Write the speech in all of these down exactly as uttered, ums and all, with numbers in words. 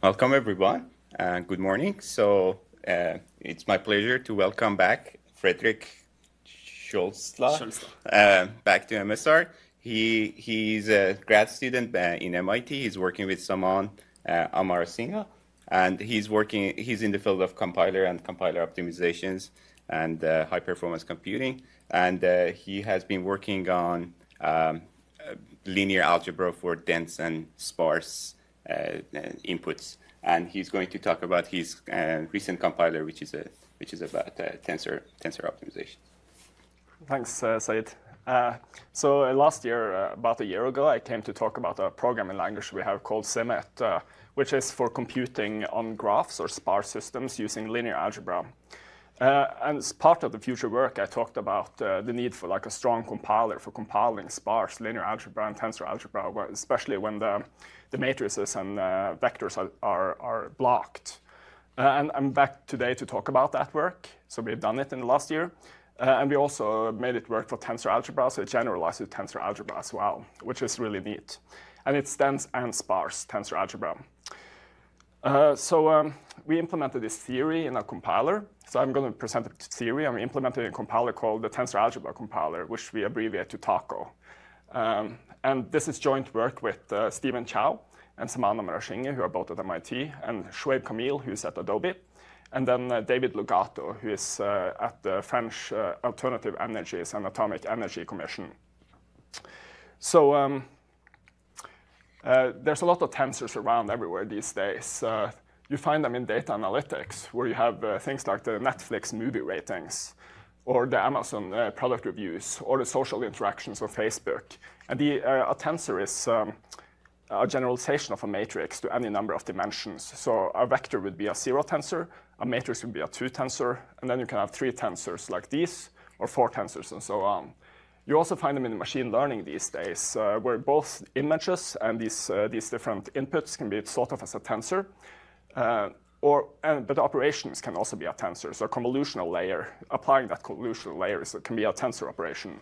Welcome, everyone. Uh, good morning. So uh, it's my pleasure to welcome back Fredrik Kjolsrud uh, back to M S R. He he's a grad student uh, in M I T. He's working with Saman uh, Amarasinghe, and he's working. He's in the field of compiler and compiler optimizations and uh, high performance computing. And uh, he has been working on um, linear algebra for dense and sparse uh, inputs. And he's going to talk about his uh, recent compiler, which is a which is about uh, tensor tensor optimization. Thanks, uh, Said. Uh, so uh, last year, uh, about a year ago, I came to talk about a programming language we have called SIMIT, uh, which is for computing on graphs or sparse systems using linear algebra. Uh, and as part of the future work, I talked about uh, the need for like a strong compiler for compiling sparse linear algebra and tensor algebra, especially when the, the matrices and uh, vectors are, are, are blocked. Uh, and I'm back today to talk about that work. So we've done it in the last year. Uh, and we also made it work for tensor algebra, so it generalized to tensor algebra as well, which is really neat. And it's dense and sparse tensor algebra. Uh, so um, we implemented this theory in a compiler. So I'm going to present a theory, and we implemented a compiler called the tensor algebra compiler, which we abbreviate to TACO. Um, and this is joint work with uh, Stephen Chow and Saman Amarasinghe, who are both at M I T, and Shoaib Kamil, who's at Adobe. And then uh, David Lugato, who is uh, at the French uh, Alternative Energies and Atomic Energy Commission. So um, uh, there's a lot of tensors around everywhere these days. Uh, you find them in data analytics, where you have uh, things like the Netflix movie ratings, or the Amazon uh, product reviews, or the social interactions on Facebook. And the, uh, a tensor is um, a generalization of a matrix to any number of dimensions. So a vector would be a zero tensor, a matrix would be a two tensor, and then you can have three tensors like these, or four tensors, and so on. You also find them in machine learning these days, uh, where both images and these, uh, these different inputs can be thought of as a tensor, uh, or, and, but operations can also be a tensor. So a convolutional layer, applying that convolutional layer is, can be a tensor operation,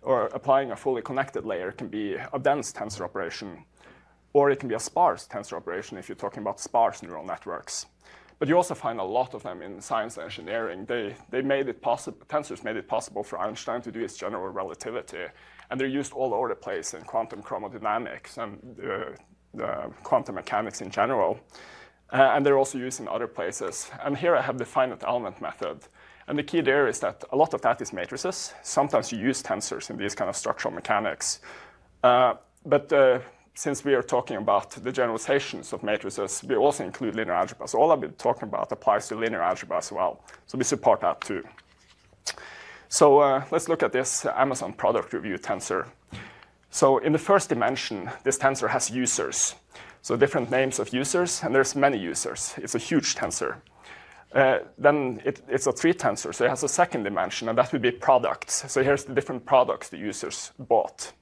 or applying a fully connected layer can be a dense tensor operation, or it can be a sparse tensor operation if you're talking about sparse neural networks. But you also find a lot of them in science and engineering. They, they made it possible, tensors made it possible for Einstein to do his general relativity. And they're used all over the place in quantum chromodynamics and uh, uh, quantum mechanics in general. Uh, and they're also used in other places. And here I have the finite element method. And the key there is that a lot of that is matrices. Sometimes you use tensors in these kind of structural mechanics. Uh, but uh, Since we are talking about the generalizations of matrices, we also include linear algebra. So all I've been talking about applies to linear algebra as well. So we support that too. So uh, let's look at this Amazon product review tensor. So in the first dimension, this tensor has users. So different names of users, and there's many users. It's a huge tensor. Uh, then it, it's a three tensor, so it has a second dimension, and that would be products. So here's the different products the users bought.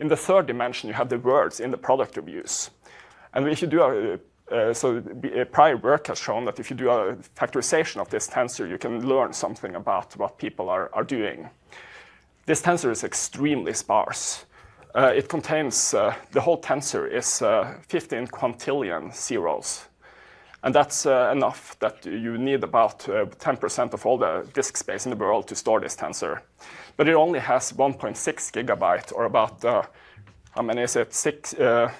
In the third dimension, you have the words in the product reviews. And if you do a, uh, so prior work has shown that if you do a factorization of this tensor, you can learn something about what people are, are doing. This tensor is extremely sparse. Uh, it contains, uh, the whole tensor is uh, fifteen quintillion zeros. And that's uh, enough that you need about ten percent uh, of all the disk space in the world to store this tensor. But it only has one point six gigabyte, or about, uh, how many is it, Six, uh,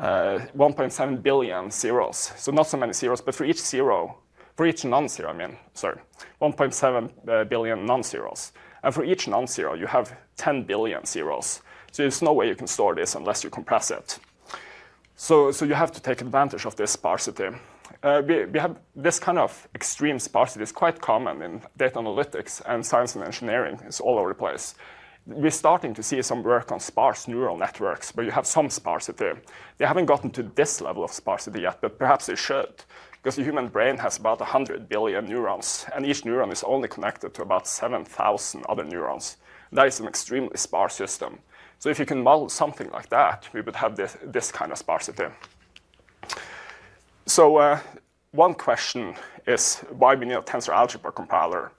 uh, one point seven billion zeros. So not so many zeros, but for each zero, for each non-zero, I mean, sorry, one point seven uh, billion non-zeros. And for each non-zero, you have ten billion zeros. So there's no way you can store this unless you compress it. So, so you have to take advantage of this sparsity. Uh, we, we have this kind of extreme sparsity is quite common in data analytics and science and engineering. It's all over the place. We're starting to see some work on sparse neural networks, where you have some sparsity. They haven't gotten to this level of sparsity yet, but perhaps they should, because the human brain has about one hundred billion neurons, and each neuron is only connected to about seven thousand other neurons. That is an extremely sparse system. So if you can model something like that, we would have this, this kind of sparsity. So uh, one question is why we need a tensor algebra compiler.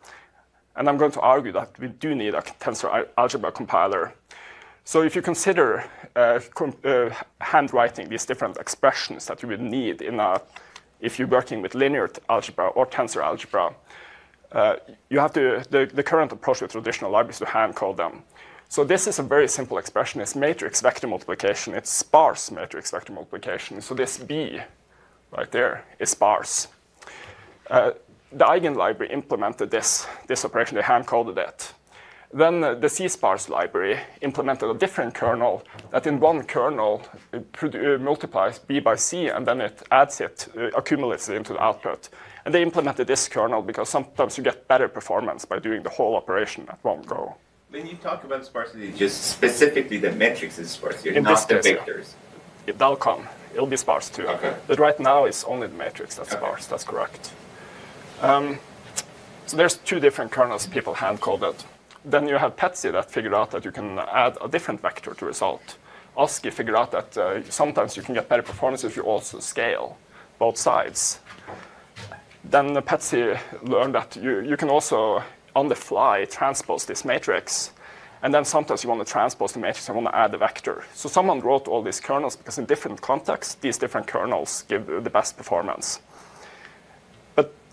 And I'm going to argue that we do need a tensor algebra compiler. So if you consider uh, com uh, handwriting these different expressions that you would need in a, if you're working with linear algebra or tensor algebra, uh, you have to, the, the current approach with traditional libraries to hand code them. So this is a very simple expression. It's matrix vector multiplication. It's sparse matrix vector multiplication. So this B right there is sparse. Uh, the Eigen library implemented this, this operation. They hand coded it. Then uh, the C-sparse library implemented a different kernel that in one kernel uh, multiplies B by C, and then it adds it, uh, accumulates it into the output. And they implemented this kernel because sometimes you get better performance by doing the whole operation at one go. When you talk about sparsity, just specifically the matrix is sparse, you're in not the case, vectors. Yeah. That'll come. It'll be sparse too. Okay. But right now it's only the matrix that's okay. sparse. That's correct. Um, so there's two different kernels people hand-coded. Then you have Petsy that figured out that you can add a different vector to result. Oski figured out that uh, sometimes you can get better performance if you also scale both sides. Then the Petsy learned that you, you can also, on the fly, transpose this matrix. And then sometimes you want to transpose the matrix and want to add a vector. So someone wrote all these kernels because in different contexts, these different kernels give the best performance.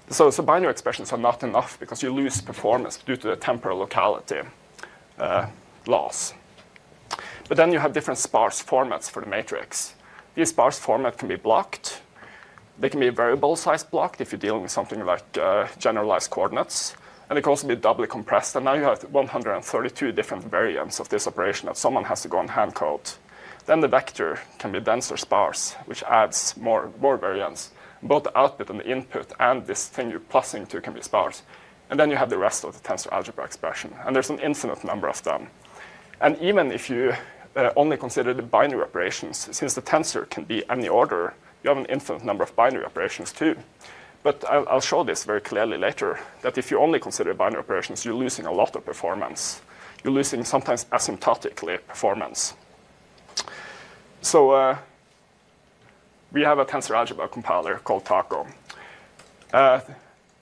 So, so binary expressions are not enough because you lose performance due to the temporal locality uh, loss. But then you have different sparse formats for the matrix. These sparse formats can be blocked. They can be variable-sized blocked if you're dealing with something like uh, generalized coordinates. And they can also be doubly compressed. And now you have one hundred thirty-two different variants of this operation that someone has to go and hand code. Then the vector can be dense or sparse, which adds more, more variants. Both the output and the input and this thing you're plussing to can be sparse. And then you have the rest of the tensor algebra expression. And there's an infinite number of them. And even if you uh, only consider the binary operations, since the tensor can be any order, you have an infinite number of binary operations too. But I'll, I'll show this very clearly later, that if you only consider binary operations, you're losing a lot of performance. You're losing sometimes asymptotically performance. So, uh, we have a tensor algebra compiler called TACO. Uh,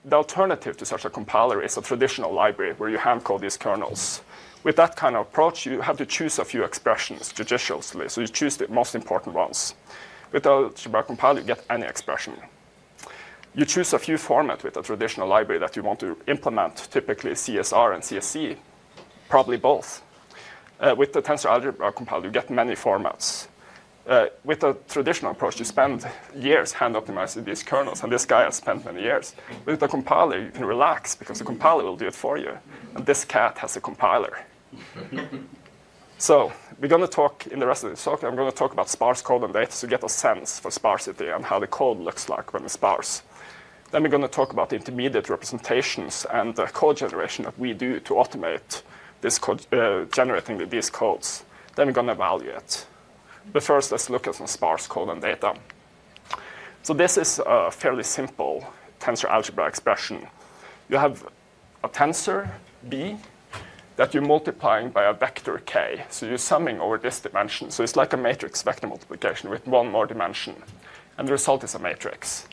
the alternative to such a compiler is a traditional library where you hand code these kernels. With that kind of approach, you have to choose a few expressions judiciously, so you choose the most important ones. With the algebra compiler, you get any expression. You choose a few formats with a traditional library that you want to implement, typically C S R and C S C, probably both. Uh, with the tensor algebra compiler, you get many formats. Uh, with a traditional approach, you spend years hand optimizing these kernels, and this guy has spent many years. With a compiler, you can relax because the compiler will do it for you. And this cat has a compiler. So we're going to talk in the rest of this talk. I'm going to talk about sparse code and data, so get a sense for sparsity and how the code looks like when it's sparse. Then we're going to talk about the intermediate representations and the code generation that we do to automate this code, uh, generating these codes. Then we're going to evaluate. But first, let's look at some sparse code and data. So this is a fairly simple tensor algebra expression. You have a tensor, B, that you're multiplying by a vector, K. So you're summing over this dimension. So it's like a matrix vector multiplication with one more dimension. And the result is a matrix.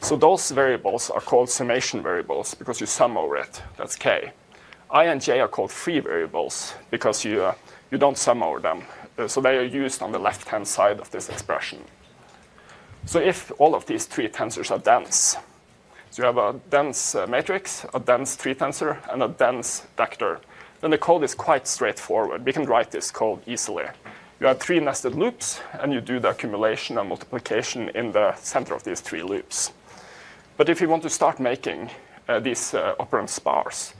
So those variables are called summation variables because you sum over it. That's K. I and J are called free variables because you, uh, you don't sum over them. So they are used on the left-hand side of this expression. So if all of these three tensors are dense, so you have a dense uh, matrix, a dense tree tensor, and a dense vector, then the code is quite straightforward. We can write this code easily. You have three nested loops, and you do the accumulation and multiplication in the center of these three loops. But if you want to start making uh, these uh, operands sparse,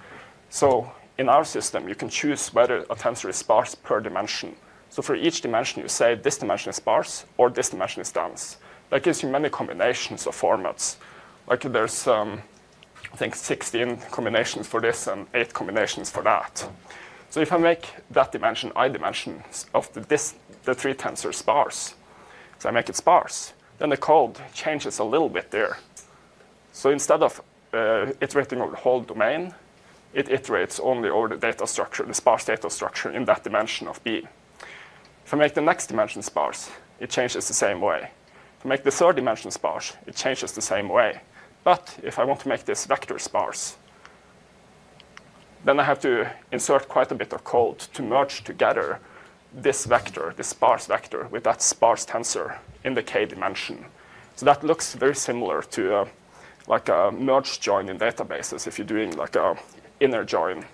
so in our system, you can choose whether a tensor is sparse per dimension. So for each dimension, you say this dimension is sparse or this dimension is dense. That gives you many combinations of formats. Like there's, um, I think, sixteen combinations for this and eight combinations for that. So if I make that dimension, I dimension of the, this, the three tensors sparse, so I make it sparse, then the code changes a little bit there. So instead of uh, iterating over the whole domain, it iterates only over the data structure, the sparse data structure in that dimension of B. If I make the next dimension sparse, it changes the same way. If I make the third dimension sparse, it changes the same way. But if I want to make this vector sparse, then I have to insert quite a bit of code to merge together this vector, this sparse vector, with that sparse tensor in the k dimension. So that looks very similar to uh, like a merge join in databases if you're doing like a inner join.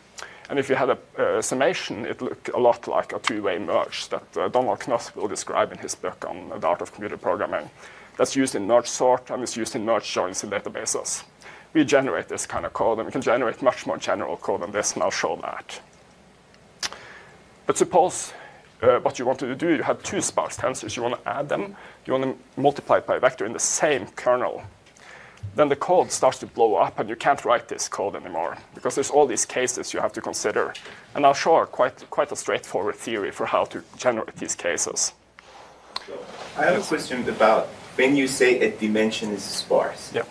And if you had a uh, summation, it looked a lot like a two-way merge that uh, Donald Knuth will describe in his book on the art of computer programming. That's used in merge sort and it's used in merge joins in databases. We generate this kind of code, and we can generate much more general code than this, and I'll show that. But suppose uh, what you want to do, you have two sparse tensors. You want to add them. You want to multiply it by a vector in the same kernel. Then the code starts to blow up, and you can't write this code anymore because there's all these cases you have to consider. And I'll show quite, quite a straightforward theory for how to generate these cases. So I have a question about when you say a dimension is sparse. Yeah.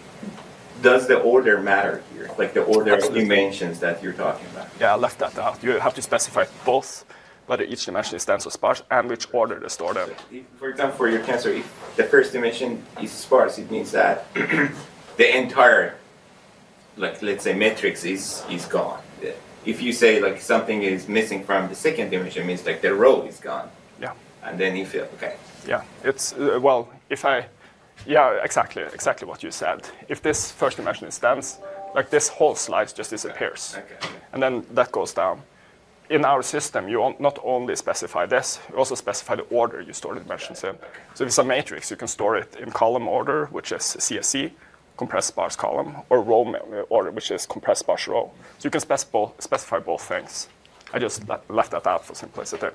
Does the order matter here? Like the order Absolutely. Of dimensions that you're talking about? Yeah, I left that out. You have to specify both whether each dimension is dense or sparse and which order to store them. So if, for example, for your tensor, if the first dimension is sparse, it means that the entire, like let's say, matrix is is gone. If you say like something is missing from the second dimension, it means like the row is gone. Yeah. And then you feel okay. Yeah. It's uh, well, if I. Yeah, exactly, exactly what you said. If this first dimension is dense, like this whole slice just disappears. Okay, okay, okay. And then that goes down. In our system, you not only specify this, you also specify the order you store the dimensions in. So if it's a matrix, you can store it in column order, which is C S C, compressed sparse column, or row order, which is compressed sparse row. So you can spec both, specify both things. I just le left that out for simplicity.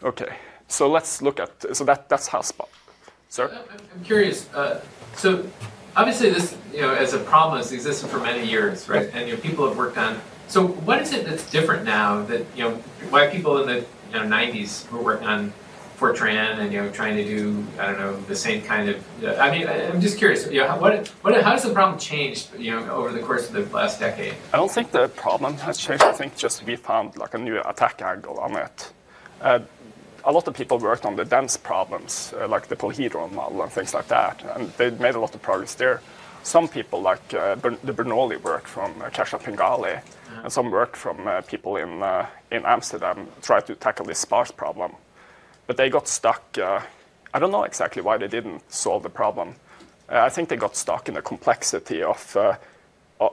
OK, so let's look at, so that, that's how sparse. Sir? I'm curious. Uh, so, obviously, this you know as a problem has existed for many years, right? And you know, people have worked on. So, what is it that's different now that you know why people in the you know, nineties were working on FORTRAN and you know trying to do I don't know the same kind of. Uh, I mean, I, I'm just curious. You know, what what how has the problem changed you know over the course of the last decade? I don't think the problem has changed. I think just we found like a new attack angle on it. Uh, A lot of people worked on the dense problems, uh, like the polyhedron model and things like that, and they made a lot of progress there. Some people, like uh, Bern the Bernoulli work from uh, Keshav Pingali, mm-hmm. and some work from uh, people in, uh, in Amsterdam, tried to tackle this sparse problem. But they got stuck. Uh, I don't know exactly why they didn't solve the problem. Uh, I think they got stuck in the complexity of, uh,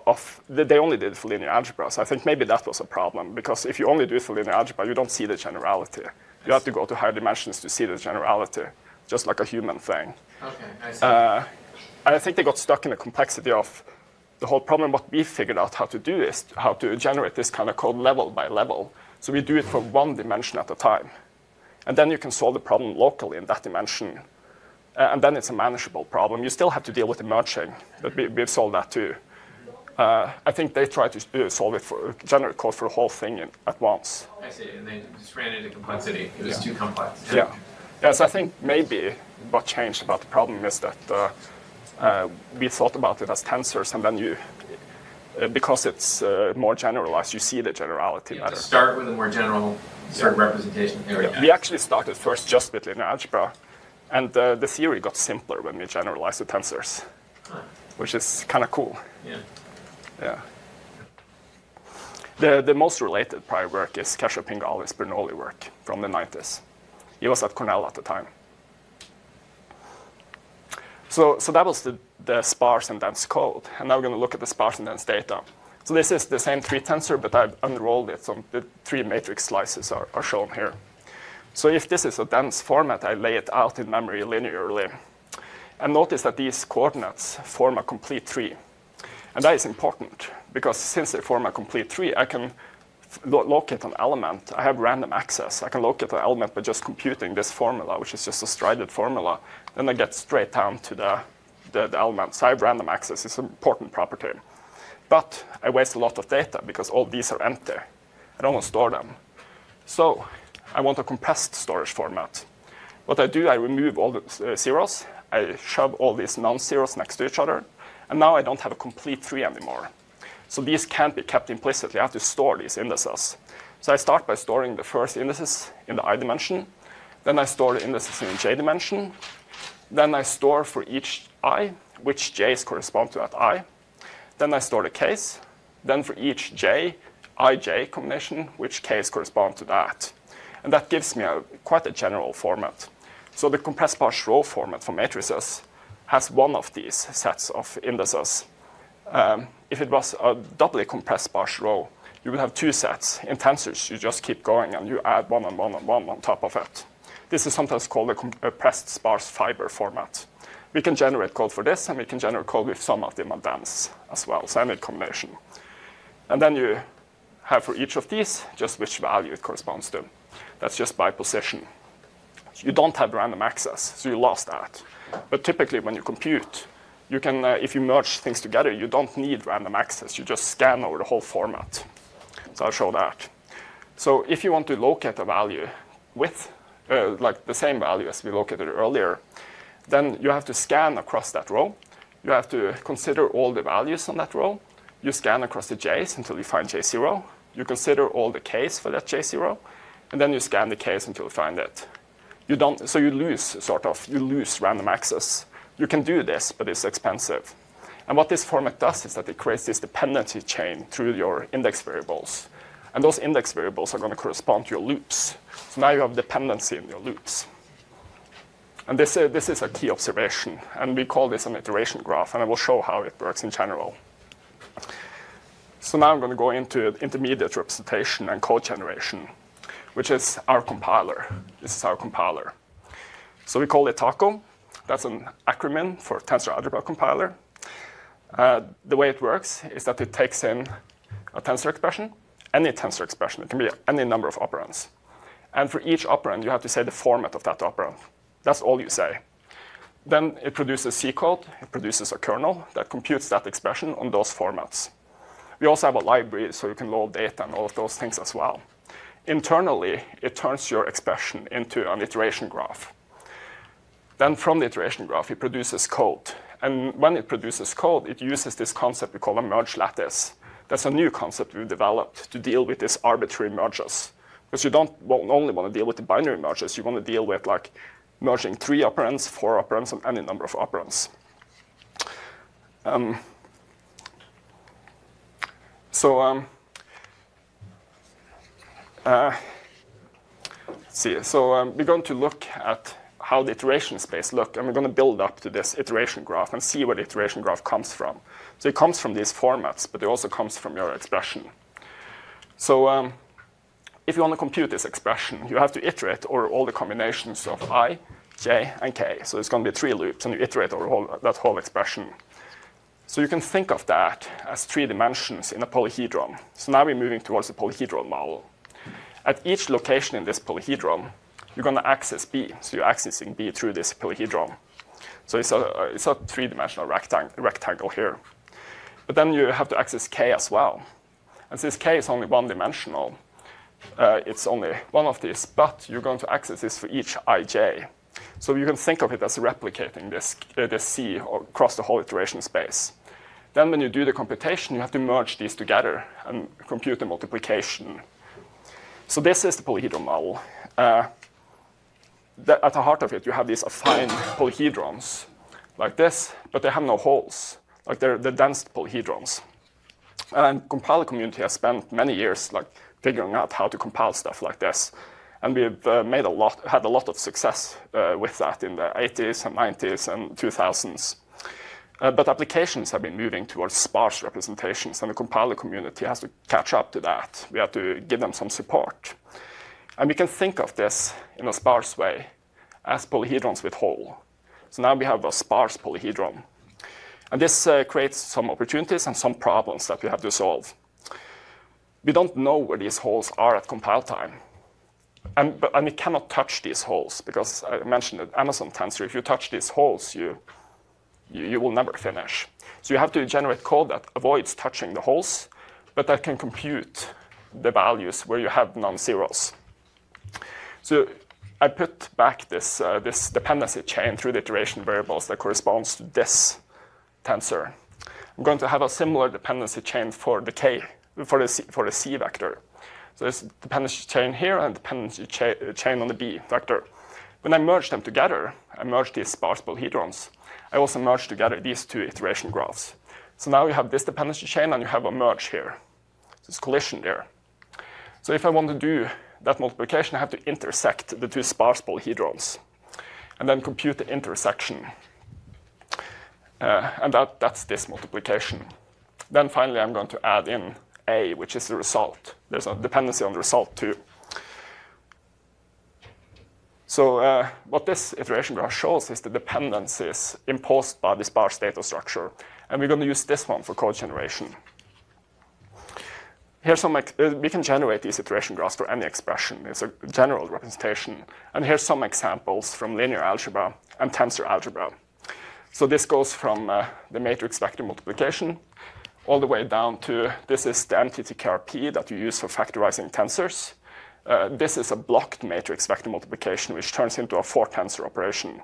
of the, they only did it for linear algebra, so I think maybe that was a problem, because if you only do it for linear algebra, you don't see the generality. You have to go to higher dimensions to see the generality, just like a human thing. Okay, I see. Uh, and I think they got stuck in the complexity of the whole problem. What we figured out how to do is how to generate this kind of code level by level. So we do it for one dimension at a time. And then you can solve the problem locally in that dimension. Uh, and then it's a manageable problem. You still have to deal with the merging, but we, we've solved that too. Uh, I think they tried to solve it for generate code for the whole thing in, at once. I see, and they just ran into complexity. It was yeah. too complex. Yeah. yeah. Yes, I think maybe what changed about the problem is that uh, uh, we thought about it as tensors, and then you, uh, because it's uh, more generalized, you see the generality better. Start with a more general sort yeah. of representation. Yeah. Yeah. We actually started first just with linear algebra, and uh, the theory got simpler when we generalized the tensors, huh. which is kind of cool. Yeah. Yeah. The, the most related prior work is Keshav Pingali's Bernoulli work from the nineties. He was at Cornell at the time. So, so that was the, the sparse and dense code. And now we're going to look at the sparse and dense data. So this is the same tree tensor, but I've unrolled it. So the three matrix slices are, are shown here. So if this is a dense format, I lay it out in memory linearly. And notice that these coordinates form a complete tree. And that is important, because since they form a complete tree, I can lo locate an element. I have random access. I can locate an element by just computing this formula, which is just a strided formula. Then I get straight down to the, the, the element. So I have random access. It's an important property. But I waste a lot of data, because all these are empty. I don't want to store them. So I want a compressed storage format. What I do, I remove all the uh, zeros. I shove all these non-zeros next to each other. And now I don't have a complete tree anymore. So these can't be kept implicitly. I have to store these indices. So I start by storing the first indices in the I dimension. Then I store the indices in the J dimension. Then I store for each I, which J's correspond to that I. Then I store the K's. Then for each J, I J combination, which K's correspond to that. and that gives me a, quite a general format. So the compressed partial row format for matrices has one of these sets of indices. Um, if it was a doubly compressed partial row, you would have two sets. In tensors, you just keep going and you add one and one and one on top of it. This is sometimes called the compressed sparse fiber format. We can generate code for this, and we can generate code with some of the modems as well, so any combination. And then you have for each of these just which value it corresponds to. That's just by position. You don't have random access, so you lost that. But typically when you compute, you can, uh, if you merge things together, you don't need random access. You just scan over the whole format. So I'll show that. So if you want to locate a value with uh, like the same value as we located earlier, then you have to scan across that row. You have to consider all the values on that row. You scan across the j's until you find j zero. You consider all the k's for that j zero. And then you scan the k's until you find it. You don't, so you lose, sort of, you lose random access. You can do this, but it's expensive. And what this format does is that it creates this dependency chain through your index variables. And those index variables are going to correspond to your loops. So now you have dependency in your loops. And this, uh, this is a key observation. And we call this an iteration graph. And I will show how it works in general. So now I'm going to go into intermediate representation and code generation, which is our compiler. This is our compiler. So we call it TACO. That's an acronym for Tensor Algebra Compiler. Uh, the way it works is that it takes in a tensor expression, any tensor expression. It can be any number of operands. And for each operand, you have to say the format of that operand. That's all you say. Then it produces C code. It produces a kernel that computes that expression on those formats. We also have a library, so you can load data and all of those things as well. Internally, it turns your expression into an iteration graph. Then from the iteration graph, it produces code. And when it produces code, it uses this concept we call a merge lattice. That's a new concept we've developed to deal with these arbitrary merges. Because you don't only want to deal with the binary merges. You want to deal with like merging three operands, four operands, and any number of operands. Um, so um, uh, let's see. So um, we're going to look at how the iteration space look, and we're going to build up to this iteration graph and see where the iteration graph comes from. So it comes from these formats, but it also comes from your expression. So um, if you want to compute this expression, you have to iterate over all the combinations of I, j, and k. So it's going to be three loops, and you iterate over whole, that whole expression. So you can think of that as three dimensions in a polyhedron. So now we're moving towards the polyhedral model. At each location in this polyhedron, you're going to access B. So you're accessing B through this polyhedron. So it's a, it's a three-dimensional rectang rectangle here. But then you have to access K as well. And since K is only one-dimensional, uh, it's only one of these. But you're going to access this for each I J. So you can think of it as replicating this, uh, this C across the whole iteration space. Then when you do the computation, you have to merge these together and compute the multiplication. So this is the polyhedron model. Uh, At the heart of it, you have these affine polyhedrons like this, but they have no holes. Like they're the dense polyhedrons. And the compiler community has spent many years like figuring out how to compile stuff like this, and we've uh, made a lot, had a lot of success uh, with that in the eighties and nineties and two thousands. Uh, but applications have been moving towards sparse representations, and the compiler community has to catch up to that. We have to give them some support. And we can think of this in a sparse way as polyhedrons with hole. So now we have a sparse polyhedron. And this uh, creates some opportunities and some problems that we have to solve. We don't know where these holes are at compile time. And, but, and we cannot touch these holes, because I mentioned the Amazon tensor. If you touch these holes, you, you, you will never finish. So you have to generate code that avoids touching the holes, but that can compute the values where you have non-zeros. So I put back this, uh, this dependency chain through the iteration variables that corresponds to this tensor. I'm going to have a similar dependency chain for the K, for the C, for the C vector. So there's a dependency chain here and a dependency cha chain on the B vector. When I merge them together, I merge these sparse polyhedrons. I also merge together these two iteration graphs. So now you have this dependency chain and you have a merge here. So it's collision there. So if I want to do that multiplication had to intersect the two sparse polyhedrons, and then compute the intersection. Uh, and that, that's this multiplication. Then finally, I'm going to add in A, which is the result. There's a dependency on the result, too. So uh, what this iteration graph shows is the dependencies imposed by the sparse data structure. And we're going to use this one for code generation. Here's some, we can generate these iteration graphs for any expression. It's a general representation. And here's some examples from linear algebra and tensor algebra. So this goes from uh, the matrix vector multiplication all the way down to, this is the M T T K R P that you use for factorizing tensors. Uh, this is a blocked matrix vector multiplication, which turns into a four-tensor operation.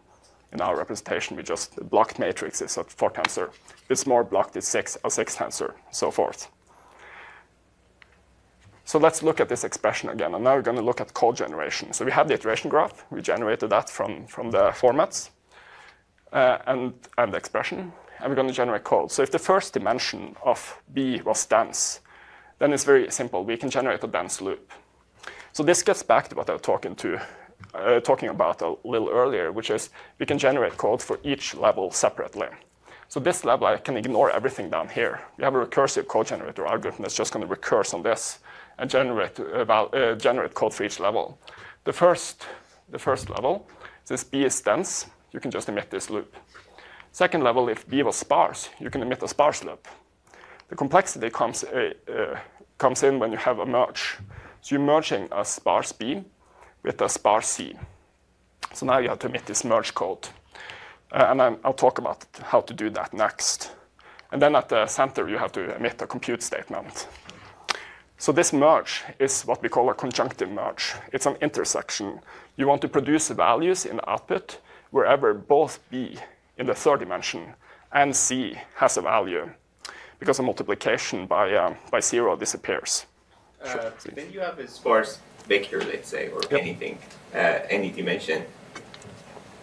In our representation, we just blocked matrix is a four-tensor. It's more blocked, it's six, a six-tensor, so forth. So let's look at this expression again. And now we're going to look at code generation. So we have the iteration graph. We generated that from, from the formats uh, and, and the expression. And we're going to generate code. So if the first dimension of B was dense, then it's very simple. We can generate a dense loop. So this gets back to what I was talking, to, uh, talking about a little earlier, which is we can generate code for each level separately. So this level, I can ignore everything down here. We have a recursive code generator algorithm that's just going to recurse on this and generate, uh, val uh, generate code for each level. The first, the first level, since B is dense, you can just emit this loop. Second level, if B was sparse, you can emit a sparse loop. The complexity comes, uh, uh, comes in when you have a merge. So you're merging a sparse B with a sparse C. So now you have to emit this merge code. Uh, and I'm, I'll talk about how to do that next. And then at the center, you have to emit a compute statement. So this merge is what we call a conjunctive merge. It's an intersection. You want to produce values in the output wherever both B in the third dimension and C has a value, because a multiplication by, um, by zero disappears. Sure. Uh, then you have a sparse vector, let's say, or yep. anything, uh, any dimension.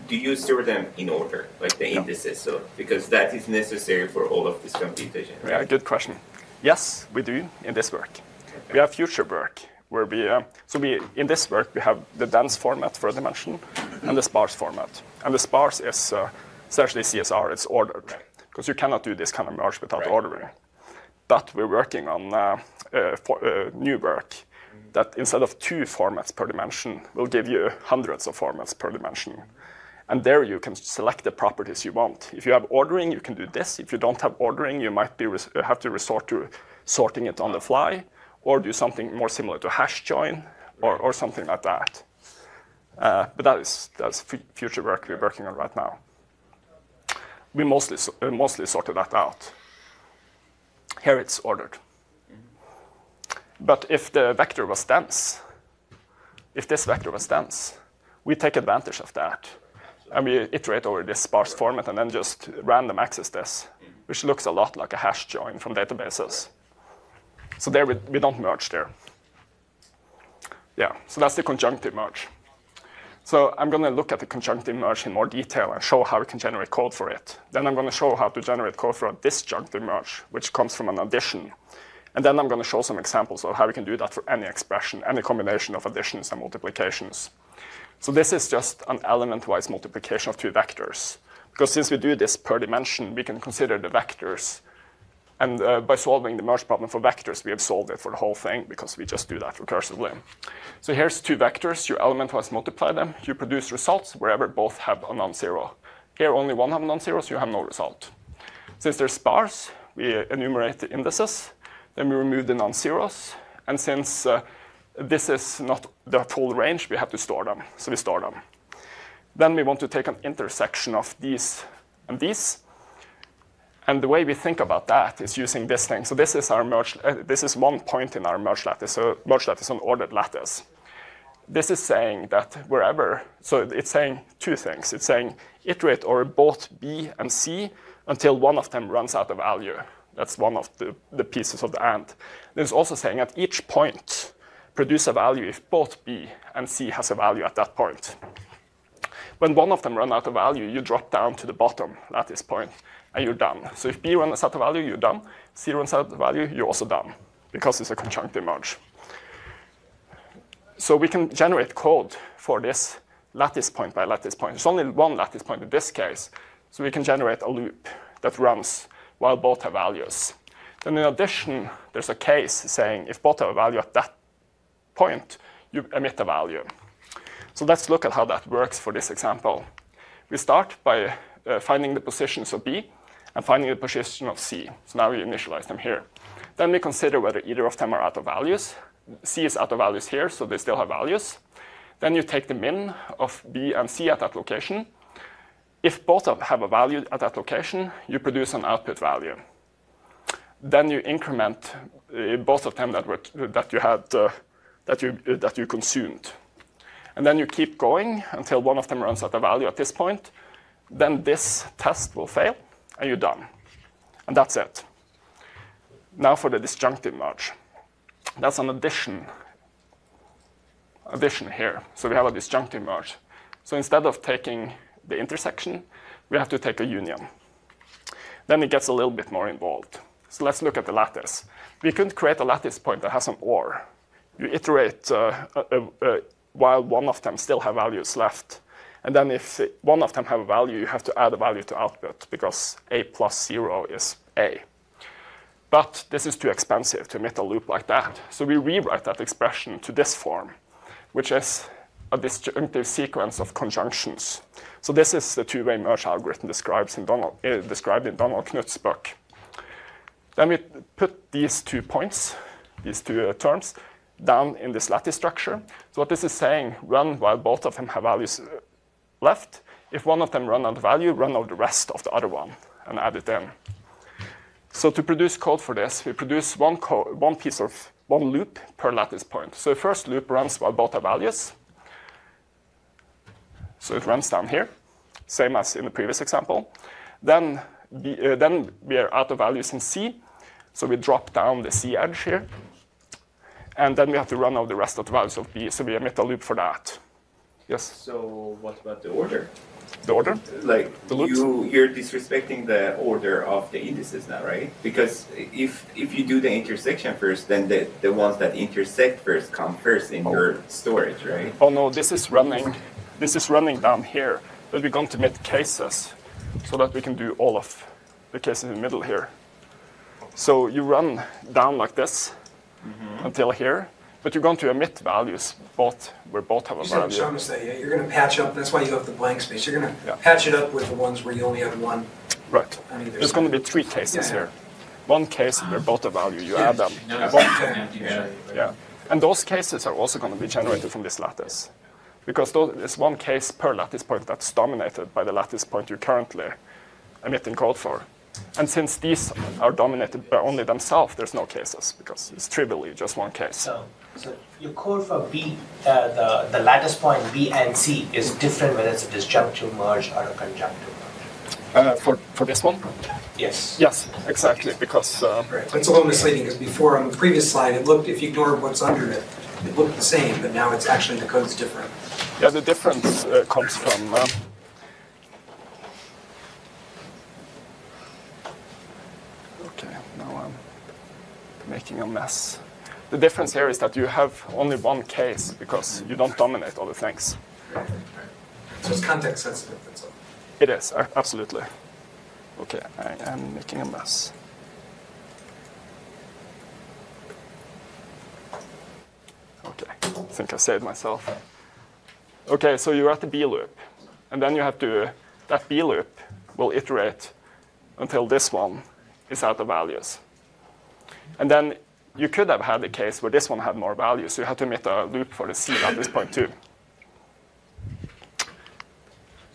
Do you store them in order, like the yep. indices? So, because that is necessary for all of this computation, right? Yeah, good question. Yes, we do in this work. We have future work where we, uh, so we, in this work, we have the dense format for a dimension and the sparse format. And the sparse is uh, essentially C S R, it's ordered, because you cannot do this kind of merge without right. ordering. But we're working on uh, uh, for, uh, new work that instead of two formats per dimension, will give you hundreds of formats per dimension. And there you can select the properties you want. If you have ordering, you can do this. If you don't have ordering, you might be res have to resort to sorting it on the fly, or do something more similar to hash join, or, or something like that. Uh, but that is that's future work we're working on right now. We mostly uh, mostly sorted that out. Here it's ordered. But if the vector was dense, if this vector was dense, we take advantage of that, and we iterate over this sparse format and then just random access this, which looks a lot like a hash join from databases. So there we, we don't merge there. Yeah, so that's the conjunctive merge. So I'm going to look at the conjunctive merge in more detail and show how we can generate code for it. Then I'm going to show how to generate code for a disjunctive merge, which comes from an addition. And then I'm going to show some examples of how we can do that for any expression, any combination of additions and multiplications. So this is just an element-wise multiplication of two vectors. Because since we do this per dimension, we can consider the vectors. And uh, by solving the merge problem for vectors, we have solved it for the whole thing, because we just do that recursively. So here's two vectors. You element-wise multiply them. You produce results wherever both have a non-zero. Here, only one have non-zero, so you have no result. Since they're sparse, we enumerate the indices. Then we remove the non-zeros. And since uh, this is not the full range, we have to store them. So we store them. Then we want to take an intersection of these and these. And the way we think about that is using this thing. So this is our merge. Uh, this is one point in our merge lattice. So merge lattice is an ordered lattice. This is saying that wherever, so it's saying two things. It's saying iterate over both B and C until one of them runs out of value. That's one of the, the pieces of the and. It's also saying at each point, produce a value if both B and C has a value at that point. When one of them runs out of value, you drop down to the bottom lattice point. And you're done. So if B runs out of value, you're done. C runs out of value, you're also done, because it's a conjunctive merge. So we can generate code for this lattice point by lattice point. There's only one lattice point in this case. So we can generate a loop that runs while both have values. Then in addition, there's a case saying if both have a value at that point, you emit a value. So let's look at how that works for this example. We start by uh, finding the positions of B and finding the position of C. So now we initialize them here. Then we consider whether either of them are out of values. C is out of values here, so they still have values. Then you take the min of B and C at that location. If both have a value at that location, you produce an output value. Then you increment uh, both of them that, were that you had uh, that you uh, that you consumed, and then you keep going until one of them runs at a value at this point. Then this test will fail, and you're done, and that's it. Now for the disjunctive merge, that's an addition. Addition here, so we have a disjunctive merge. So instead of taking the intersection, we have to take a union. Then it gets a little bit more involved. So let's look at the lattice. We could create a lattice point that has an or. You iterate uh, uh, uh, while one of them still have values left. And then if one of them have a value, you have to add a value to output, because A plus zero is A. But this is too expensive to emit a loop like that. So we rewrite that expression to this form, which is a disjunctive sequence of conjunctions. So this is the two-way merge algorithm described in Donald, uh, described in Donald Knuth's book. Then we put these two points, these two uh, terms, down in this lattice structure. So what this is saying, run while both of them have values left. If one of them run out of value, run out the rest of the other one and add it in. So to produce code for this, we produce one, one piece of one loop per lattice point. So the first loop runs while both have values. So it runs down here, same as in the previous example. Then, the, uh, then we are out of values in C, so we drop down the C edge here. And then we have to run out the rest of the values of B, so we emit a loop for that. Yes? So what about the order? The order? Like, the you, you're disrespecting the order of the indices now, right? Because if, if you do the intersection first, then the, the ones that intersect first come first in oh. your storage, right? Oh no, this is running. This is running down here, but we're going to make cases so that we can do all of the cases in the middle here. So you run down like this mm-hmm. until here, but you're going to emit values both where both have a value. So I'm saying, yeah, you're going to patch up. That's why you have the blank space. You're going to yeah. patch it up with the ones where you only have one. Right. On either There's side. going to be three cases yeah, yeah. here. One case where both have value. You yeah. add them. No, one yeah. Yeah. yeah. And those cases are also going to be generated from this lattice, because there's one case per lattice point that's dominated by the lattice point you're currently emitting code for. And since these are dominated by only themselves, there's no cases, because it's trivially just one case. So, so your code for B, uh, the, the lattice point B and C is different whether it's a disjunctive merge or a conjunctive merge? Uh, for, for this one? Yes. Yes, exactly, because... Uh, right. It's a little misleading, because before on the previous slide, it looked, if you ignored what's under it, it looked the same, but now it's actually the code's different. Yeah, the difference uh, comes from uh, okay. Now I'm making a mess. The difference here is that you have only one case because you don't dominate other things. So it's context sensitive. That's all. It is absolutely. Okay, I am making a mess. Okay, I think I saved myself. Okay, so you're at the B loop, and then you have to, that B loop will iterate until this one is out of values. And then you could have had a case where this one had more values, so you have to emit a loop for the C at this point too.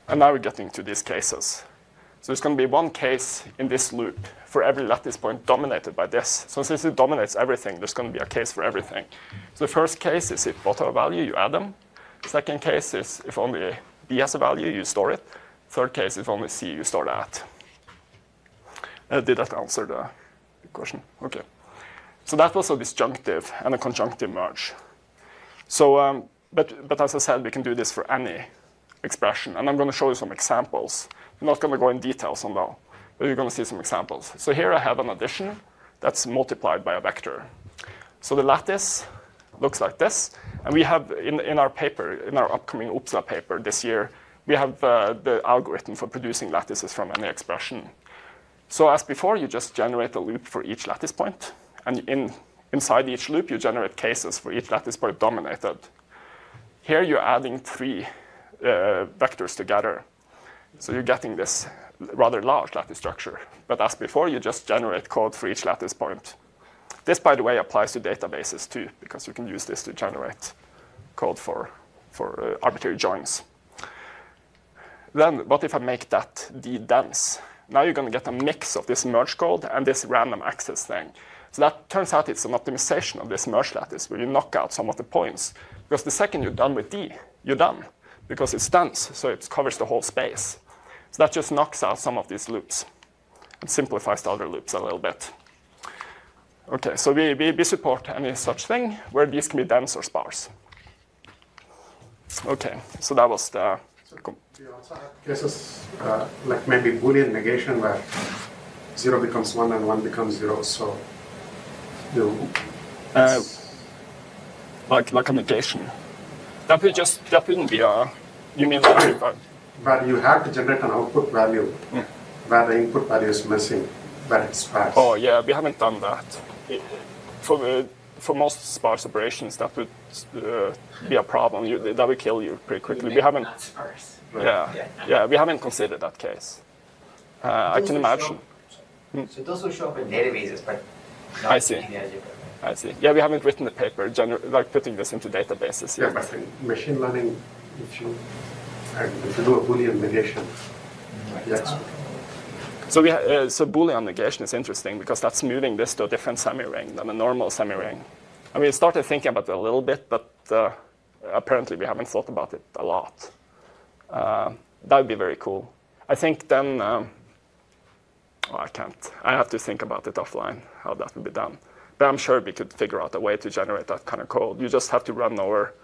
And now we're getting to these cases. So there's going to be one case in this loop for every lattice point dominated by this. So since it dominates everything, there's going to be a case for everything. So the first case is if both have a value, you add them. Second case is if only B has a value, you store it. Third case, if only C, you store that. Uh, did that answer the question? Okay. So that was a disjunctive and a conjunctive merge. So, um, but, but as I said, we can do this for any expression. And I'm going to show you some examples. I'm not going to go in details on that, but you're going to see some examples. So here I have an addition that's multiplied by a vector. So the lattice looks like this. And we have in, in our paper, in our upcoming Oopsla paper this year, we have uh, the algorithm for producing lattices from any expression. So as before, you just generate a loop for each lattice point. And in, inside each loop, you generate cases for each lattice point dominated. Here you're adding three uh, vectors together. So you're getting this rather large lattice structure. But as before, you just generate code for each lattice point. This, by the way, applies to databases too, because you can use this to generate code for, for uh, arbitrary joins. Then what if I make that d-dense? Now you're going to get a mix of this merge code and this random access thing. So that turns out it's an optimization of this merge lattice, where you knock out some of the points. Because the second you're done with d, you're done, because it's dense, so it covers the whole space. So that just knocks out some of these loops and simplifies the other loops a little bit. Okay, so we, we, we support any such thing where these can be dense or sparse. Okay, so that was the... So you also have cases uh, like maybe Boolean negation where zero becomes one and one becomes zero, so... You, uh, like, like a negation. That would just, that wouldn't be a... You mean like... But you have to generate an output value mm. where the input value is missing, but it's sparse. Oh, yeah, we haven't done that. It, for, the, for most sparse operations, that would uh, be a problem. You, that would kill you pretty quickly. You we haven't. Not sparse. Right. Yeah, yeah, yeah, we haven't considered that case. Uh, I can imagine. Show, so those will show up in databases, but not I see. in the algebra. I see. Yeah, we haven't written the paper, like putting this into databases. Yeah, but in machine learning, if you. And if you do a Boolean negation, yes. So, we uh, so Boolean negation is interesting because that's moving this to a different semi-ring than a normal semi-ring. I mean, we started thinking about it a little bit, but uh, apparently we haven't thought about it a lot. Uh, that would be very cool. I think then, um, oh, I can't. I have to think about it offline, how that would be done. But I'm sure we could figure out a way to generate that kind of code. You just have to run over.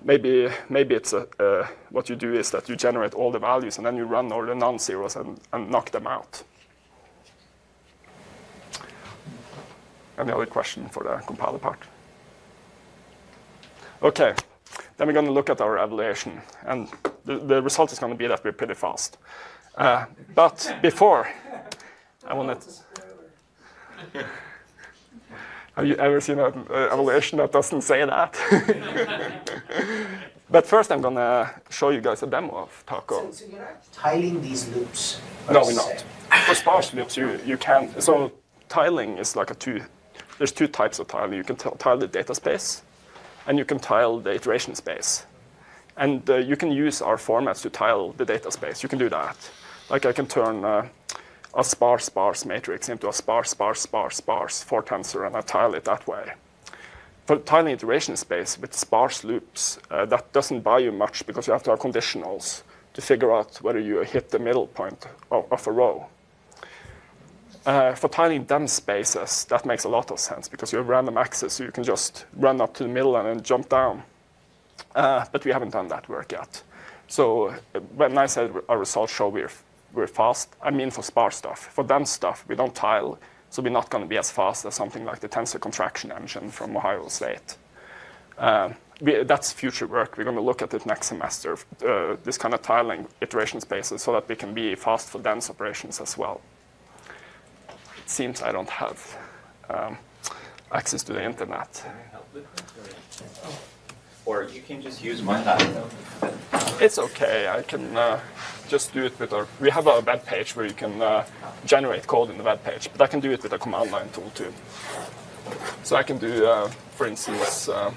Maybe, maybe it's a, uh, what you do is that you generate all the values and then you run all the non-zeros and, and knock them out. Any other question for the compiler part? OK, then we're going to look at our evaluation. And the, the result is going to be that we're pretty fast. Uh, but before, I wanted to... Have you ever seen an evaluation that doesn't say that? But first, I'm going to show you guys a demo of TACO. So, so you're not tiling these loops? No, we're not. For sparse loops, you, you can. So tiling is like a two. There's two types of tiling. You can tile the data space, and you can tile the iteration space. And uh, you can use our formats to tile the data space. You can do that. Like I can turn... Uh, a sparse, sparse matrix into a sparse, sparse, sparse, sparse four tensor, and I tile it that way. For tiling iteration space with sparse loops, uh, that doesn't buy you much because you have to have conditionals to figure out whether you hit the middle point of, of a row. Uh, for tiling dense spaces, that makes a lot of sense because you have random access, so you can just run up to the middle and then jump down. Uh, but we haven't done that work yet. So when I said our results show we're we're fast, I mean for sparse stuff. For dense stuff, we don't tile, so we're not going to be as fast as something like the tensor contraction engine from Ohio State. Uh, we, that's future work. We're going to look at it next semester, uh, this kind of tiling iteration spaces, so that we can be fast for dense operations as well. It seems I don't have um, access to the internet. Or you can just use my laptop. It's OK. I can uh, just do it with our... We have a web page where you can uh, generate code in the web page. But I can do it with a command line tool, too. So I can do, uh, for instance, uh,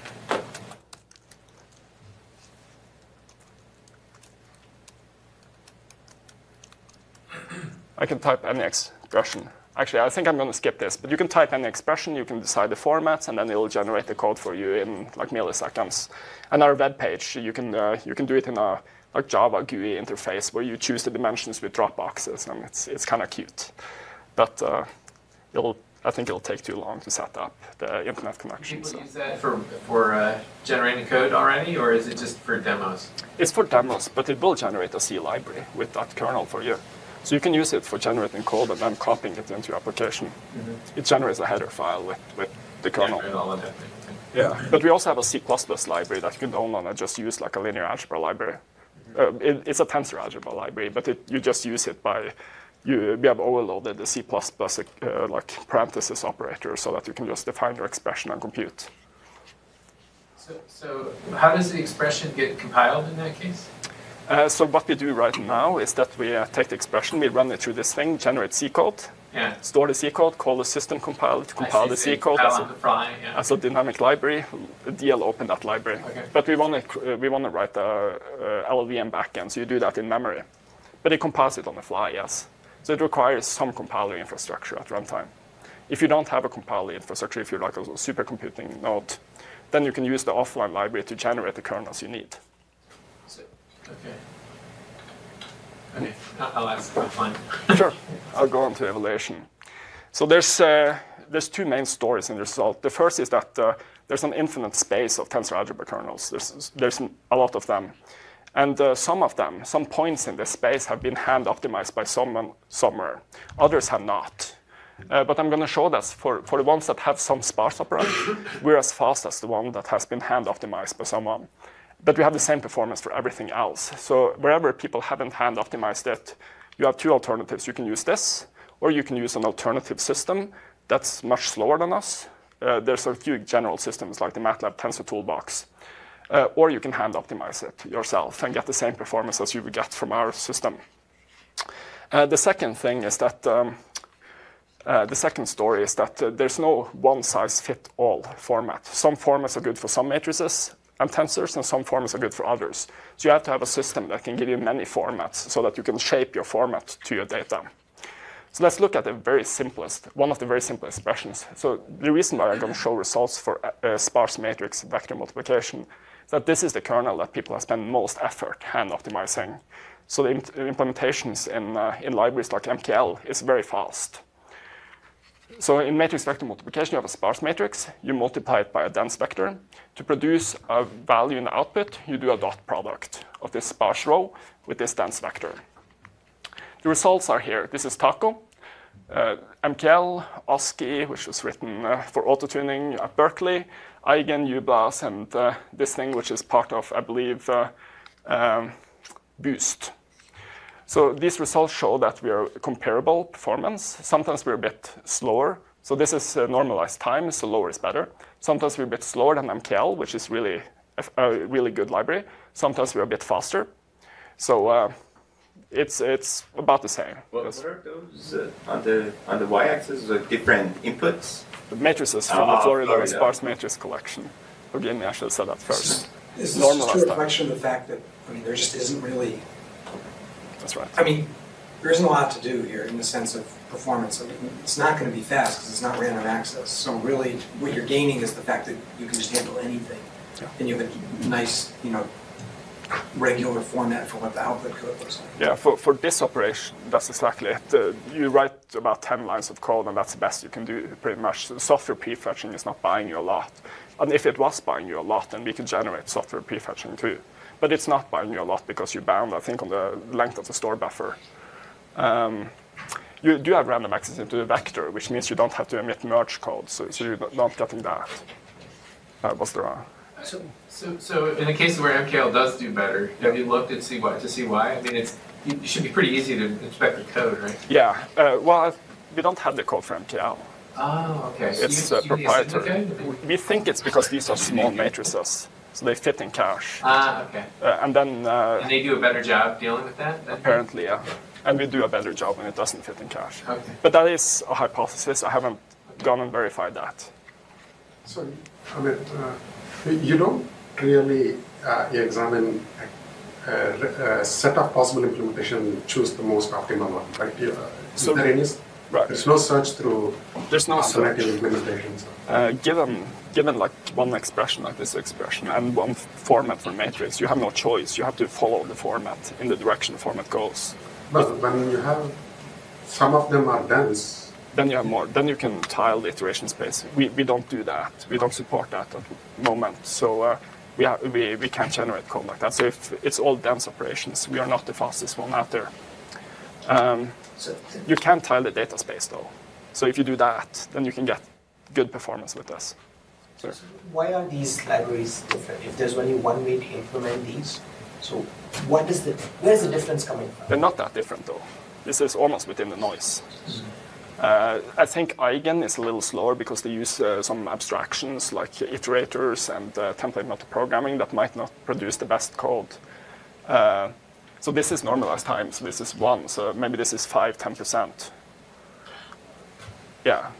I can type any expression. Actually, I think I'm going to skip this. But you can type any expression, you can decide the formats, and then it'll generate the code for you in like milliseconds. And our web page, you can uh, you can do it in a like Java G U I interface where you choose the dimensions with drop boxes, and it's it's kind of cute. But uh, it'll I think it'll take too long to set up the internet connection. Do people so. use that for for uh, generating code already, or is it just for demos? It's for demos, but it will generate a C library with that kernel for you. So you can use it for generating code and then copying it into your application. Mm-hmm. It generates a header file with, with the kernel. Yeah, Yeah. But we also have a C plus plus library that you can download and just use like a linear algebra library. Uh, it, it's a tensor algebra library, but it, you just use it by, you, we have overloaded the C plus plus uh, like parenthesis operator so that you can just define your expression and compute. So, so how does the expression get compiled in that case? Uh, so what we do right now is that we uh, take the expression, we run it through this thing, generate C code, yeah. store the C code, call the system compiler to compile the C code as a, the fly, yeah. as a dynamic library, D L open that library. Okay. But we want to uh, we want to write a uh, L L V M backend, so you do that in memory. But it compiles it on the fly, yes. So it requires some compiler infrastructure at runtime. If you don't have a compiler infrastructure, if you're like a supercomputing node, then you can use the offline library to generate the kernels you need. Okay. Okay. I'll ask. I'll find. Sure. I'll go on to evaluation. So there's uh, there's two main stories in the result. The first is that uh, there's an infinite space of tensor algebra kernels. There's there's a lot of them, and uh, some of them, some points in this space have been hand optimized by someone somewhere. Others have not. Uh, but I'm going to show that for for the ones that have some sparse operation, we're as fast as the one that has been hand optimized by someone. But we have the same performance for everything else. So wherever people haven't hand optimized it, you have two alternatives. You can use this, or you can use an alternative system that's much slower than us. Uh, there's a few general systems like the MATLAB Tensor Toolbox. Uh, or you can hand optimize it yourself and get the same performance as you would get from our system. Uh, the second thing is that, um, uh, the second story is that uh, there's no one-size-fit-all format. Some formats are good for some matrices, and tensors, and some formats are good for others. So you have to have a system that can give you many formats so that you can shape your format to your data. So let's look at the very simplest, one of the very simple expressions. So the reason why I'm going to show results for uh, sparse matrix vector multiplication is that this is the kernel that people have spent most effort hand optimizing. So the imp implementations in, uh, in libraries like M K L is very fast. So in matrix vector multiplication, you have a sparse matrix. You multiply it by a dense vector. To produce a value in the output, you do a dot product of this sparse row with this dense vector. The results are here. This is TACO, uh, M K L, Oski, which was written uh, for auto-tuning at Berkeley, Eigen, UBLAS, and uh, this thing, which is part of, I believe, uh, um, Boost. So these results show that we are comparable performance. Sometimes we're a bit slower. So this is uh, normalized time, so lower is better. Sometimes we're a bit slower than M K L, which is really a really good library. Sometimes we're a bit faster. So uh, it's it's about the same. Well, what are those uh, on the on the y-axis? Like different inputs? The matrices from uh, the Florida, Florida sparse matrix collection. Forgive me, I should have said that first. Is this just a reflection of the fact that I mean there just isn't really. That's right. I mean, there isn't a lot to do here in the sense of performance. I mean, it's not going to be fast because it's not random access. So really, what you're gaining is the fact that you can just handle anything, yeah. and you have a nice, you know, regular format for what the output code looks like. Yeah, for for this operation, that's exactly it. Uh, you write about ten lines of code, and that's the best you can do, pretty much. So software prefetching is not buying you a lot, and if it was buying you a lot, then we could generate software prefetching too. But it's not buying you a lot because you're bound, I think, on the length of the store buffer. Um, you do have random access into the vector, which means you don't have to emit merge code, so, so you're not getting that. Uh, what's the wrong? So, so, so in the case where M K L does do better, have you looked at C Y to C Y? I mean, it's, it should be pretty easy to inspect the code, right? Yeah. Uh, well, we don't have the code for M K L. Oh, okay. It's so you, uh, proprietary. We think it's because these are small matrices. So they fit in cache. Ah, okay. Uh, and then. Uh, and they do a better job dealing with that? Then? Apparently, yeah. Okay. And we do a better job when it doesn't fit in cache. Okay. But that is a hypothesis. I haven't gone and verified that. So, Amit, uh, you don't really uh, examine a, a set of possible implementation, choose the most optimal one, right? You, uh, is so, there any, right. There's no search through there's no alternative implementations. Uh, given. Given like one expression, like this expression, and one format for matrix, you have no choice. You have to follow the format in the direction the format goes. But when you have some of them are dense, then you have more. Then you can tile the iteration space. We we don't do that. We don't support that at the moment. So uh, we have, we we can't generate code like that. So if it's all dense operations, we are not the fastest one out there. Um, you can tile the data space though. So if you do that, then you can get good performance with this. Sir. Why are these libraries different? If there's only one way to implement these, so what is the, where is the difference coming from? They're not that different, though. This is almost within the noise. Mm-hmm. uh, I think Eigen is a little slower because they use uh, some abstractions like iterators and uh, template multiprogramming that might not produce the best code. Uh, so this is normalized time, so this is one, so maybe this is five, ten percent. Yeah.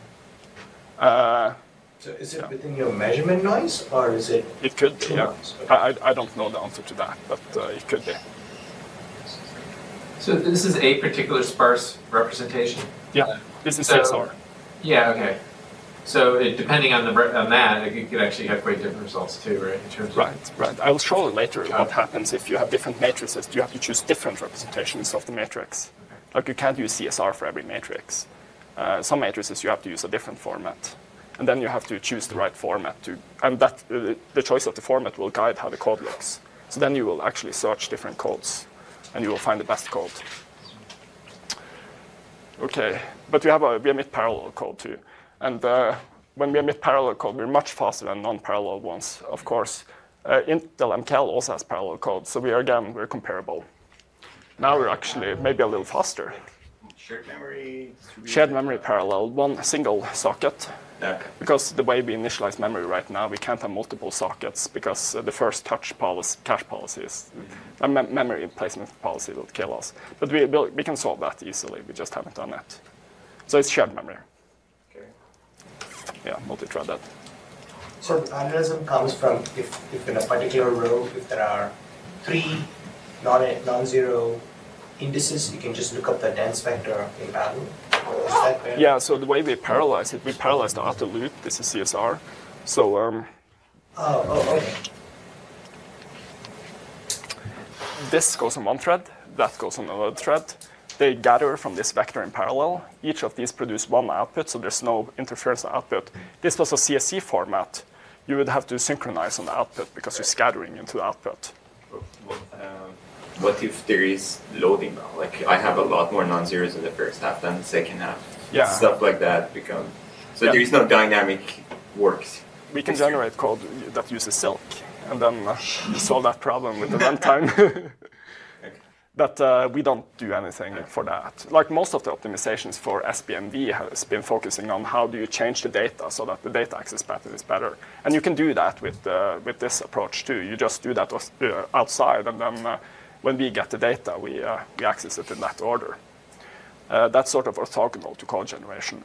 Uh, so is it yeah. within your measurement noise, or is it? It could be, yeah. Okay. I, I don't know the answer to that, but uh, it could be. So this is a particular sparse representation? Yeah, this is so, C S R. Yeah, okay. So it, depending on, the, on that, it could actually have quite different results too, right? In terms right, of right. I'll show you later what happens if you have different matrices. You have to choose different representations of the matrix. Okay. Like you can't use C S R for every matrix. Uh, some matrices you have to use a different format. And then you have to choose the right format. to, And that uh, the choice of the format will guide how the code looks. So then you will actually search different codes, and you will find the best code. Okay, but we have a, we emit parallel code too. And uh, when we emit parallel code, we're much faster than non-parallel ones, of course. Uh, Intel M K L also has parallel code, so we are, again, we're comparable. Now we're actually maybe a little faster. Shared memory? Shared memory parallel, one single socket. Yeah. Because the way we initialize memory right now, we can't have multiple sockets because uh, the first touch policy, cache policy is a mm-hmm. uh, mem memory placement policy will kill us. But we, we'll, we can solve that easily. We just haven't done it. So it's shared memory. Okay. Yeah, multi-threaded. So the parallelism comes from if, if in a particular row, if there are three non-zero indices, you can just look up the dense vector in parallel. Yeah, so the way we parallelize it, we parallelize the outer loop. This is C S R. So, um, oh, oh, okay. This goes on one thread, that goes on another thread. They gather from this vector in parallel. Each of these produce one output, so there's no interference output. This was a C S C format. You would have to synchronize on the output because you're scattering into the output. What if there is loading now? Like I have a lot more non-zeros in the first half than the second half. Yeah. Stuff like that become. So yeah. There is no dynamic works. We can generate code that uses silk, and then uh, solve that problem with the runtime. Okay. But uh, we don't do anything okay. for that. Like most of the optimizations for S B M V has been focusing on how do you change the data so that the data access pattern is better. And you can do that with uh, with this approach too. You just do that outside, and then. Uh, When we get the data, we, uh, we access it in that order. Uh, that's sort of orthogonal to code generation.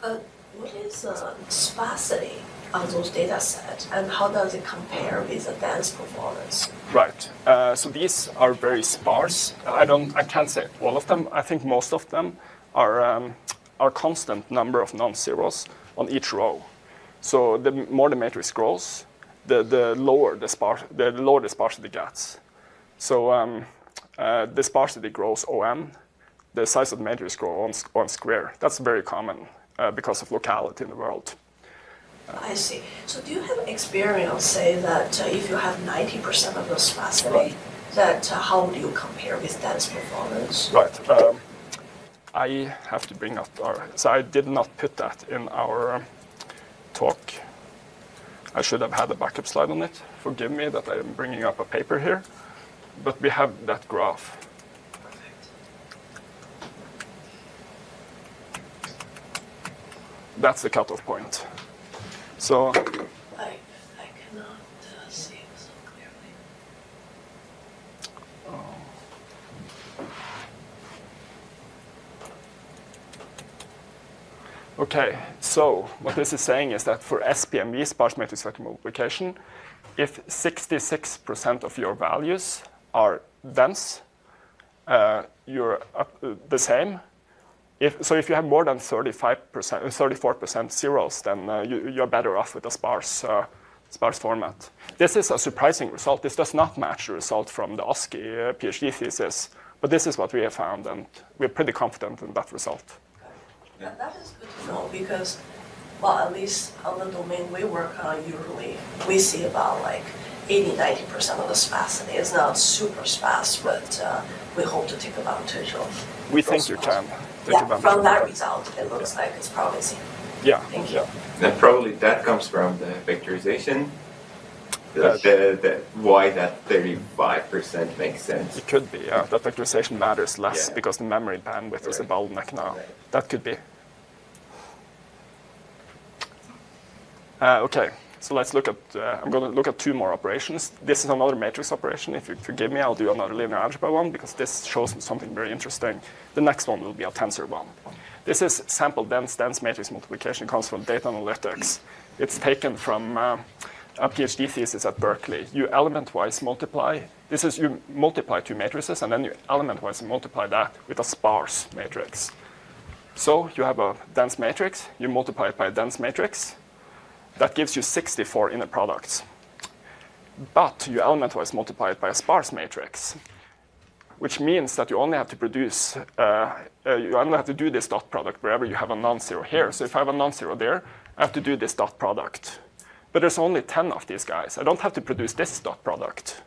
Uh, what is the uh, sparsity of those data sets, and how does it compare with the dense performance? Right. Uh, so these are very sparse. I don't. I can't say all of them. I think most of them are um, are constant number of non-zeros on each row. So the more the matrix grows, The, the lower the sparse, the lower the sparsity gets. So um, uh, the sparsity grows O n, the size of the matrix grows O n square. That's very common uh, because of locality in the world. Uh, I see. So do you have experience, say, that uh, if you have ninety percent of your sparsity, right. that uh, how do you compare with dense performance? Right. Um, I have to bring up our, so I did not put that in our talk. I should have had a backup slide on it. Forgive me that I'm bringing up a paper here. But we have that graph. That's the cutoff point. So I, I cannot uh, see it so clearly. Oh. Okay, so what this is saying is that for S P M V, sparse matrix vector multiplication, if sixty-six percent of your values are dense, uh, you're up, uh, the same. If, so if you have more than thirty-five percent, thirty-four percent zeros, then uh, you, you're better off with a sparse, uh, sparse format. This is a surprising result. This does not match the result from the Oski uh, PhD thesis, but this is what we have found, and we're pretty confident in that result. And that is good to know because, well, at least on the domain we work on, usually we see about like eighty, ninety percent of the sparsity. It's not super sparse, but uh, we hope to take advantage of. We think you can. Yeah, from that result, it looks like it's promising. Yeah. Thank you. And probably that comes from the vectorization. That, the, the, why that thirty-five percent makes sense. It could be, yeah. That vectorization matters less yeah. because the memory bandwidth right. is a bottleneck now. Right. That could be. Uh, okay, so let's look at, uh, I'm going to look at two more operations. This is another matrix operation. If you forgive me, I'll do another linear algebra one because this shows something very interesting. The next one will be a tensor one. This is sample dense dense matrix multiplication. It comes from data analytics. It's taken from uh, a PhD thesis at Berkeley. You element-wise multiply. This is you multiply two matrices, and then you element-wise multiply that with a sparse matrix. So you have a dense matrix. You multiply it by a dense matrix. That gives you sixty-four inner products. But you element-wise multiply it by a sparse matrix, which means that you only have to produce, uh, uh, you only have to do this dot product wherever you have a non-zero here. So if I have a non-zero there, I have to do this dot product. But there's only ten of these guys. I don't have to produce this dot product.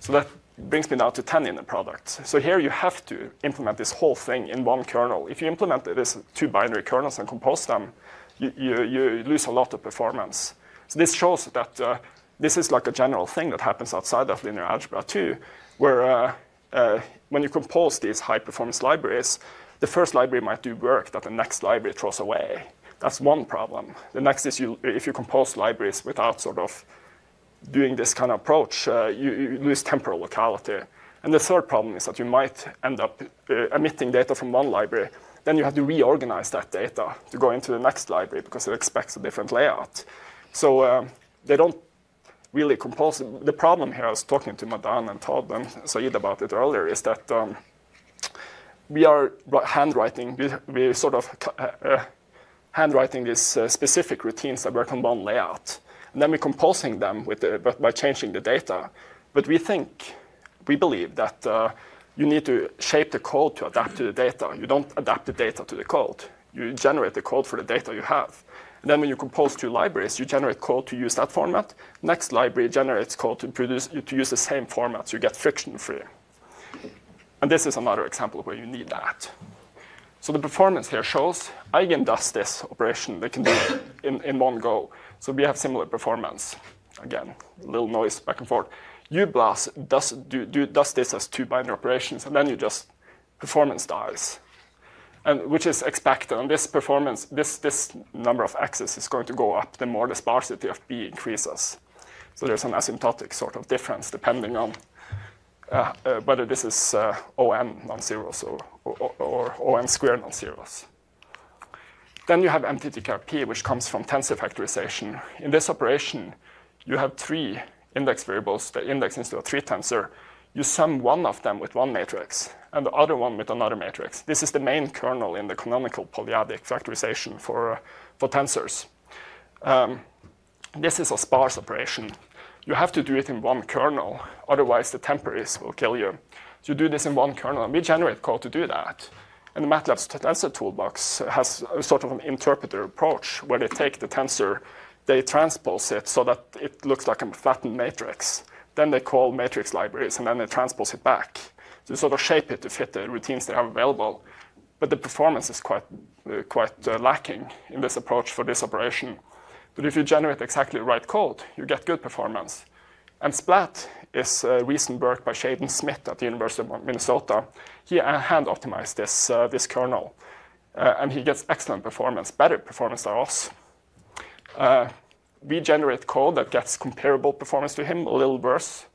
So that brings me now to ten inner products. So here you have to implement this whole thing in one kernel. If you implement this two binary kernels and compose them, you, you, you lose a lot of performance. So this shows that uh, this is like a general thing that happens outside of linear algebra too, where uh, uh, when you compose these high-performance libraries, the first library might do work that the next library throws away. That's one problem. The next is you, if you compose libraries without sort of doing this kind of approach, uh, you, you lose temporal locality. And the third problem is that you might end up uh, emitting data from one library. Then you have to reorganize that data to go into the next library because it expects a different layout. So um, they don't really compose. The problem here, I was talking to Madan and Todd and Saeed about it earlier, is that um, we are handwriting, we, we sort of, uh, uh, handwriting these uh, specific routines that work on one layout. And then we're composing them with the, but by changing the data. But we think, we believe that uh, you need to shape the code to adapt to the data. You don't adapt the data to the code. You generate the code for the data you have. And then when you compose two libraries, you generate code to use that format. Next library generates code to, produce, to use the same format, so you get friction-free. And this is another example where you need that. So the performance here shows Eigen does this operation. They can do it in, in one go. So we have similar performance. Again, a little noise back and forth. UBLAS does, do, do, does this as two binary operations, and then you just performance dies, and, which is expected. And this performance, this, this number of X's is going to go up the more the sparsity of B increases. So there's an asymptotic sort of difference depending on Uh, uh, whether this is uh, O n non-zeros or, or, or, or O n squared non-zeros. Then you have M T T K R P, which comes from tensor factorization. In this operation, you have three index variables that index into a three tensor. You sum one of them with one matrix and the other one with another matrix. This is the main kernel in the canonical polyadic factorization for, uh, for tensors. Um, this is a sparse operation. You have to do it in one kernel, otherwise the temporis will kill you. So you do this in one kernel, and we generate code to do that. And the MATLAB Tensor Toolbox has a sort of an interpreter approach where they take the tensor, they transpose it so that it looks like a flattened matrix. Then they call matrix libraries, and then they transpose it back. So you sort of shape it to fit the routines they have available. But the performance is quite, uh, quite uh, lacking in this approach for this operation. But if you generate exactly the right code, you get good performance. And Splatt is uh, recent work by Shaden Smith at the University of Minnesota. He uh, hand optimized this, uh, this kernel, uh, and he gets excellent performance, better performance than us. Uh, we generate code that gets comparable performance to him, a little worse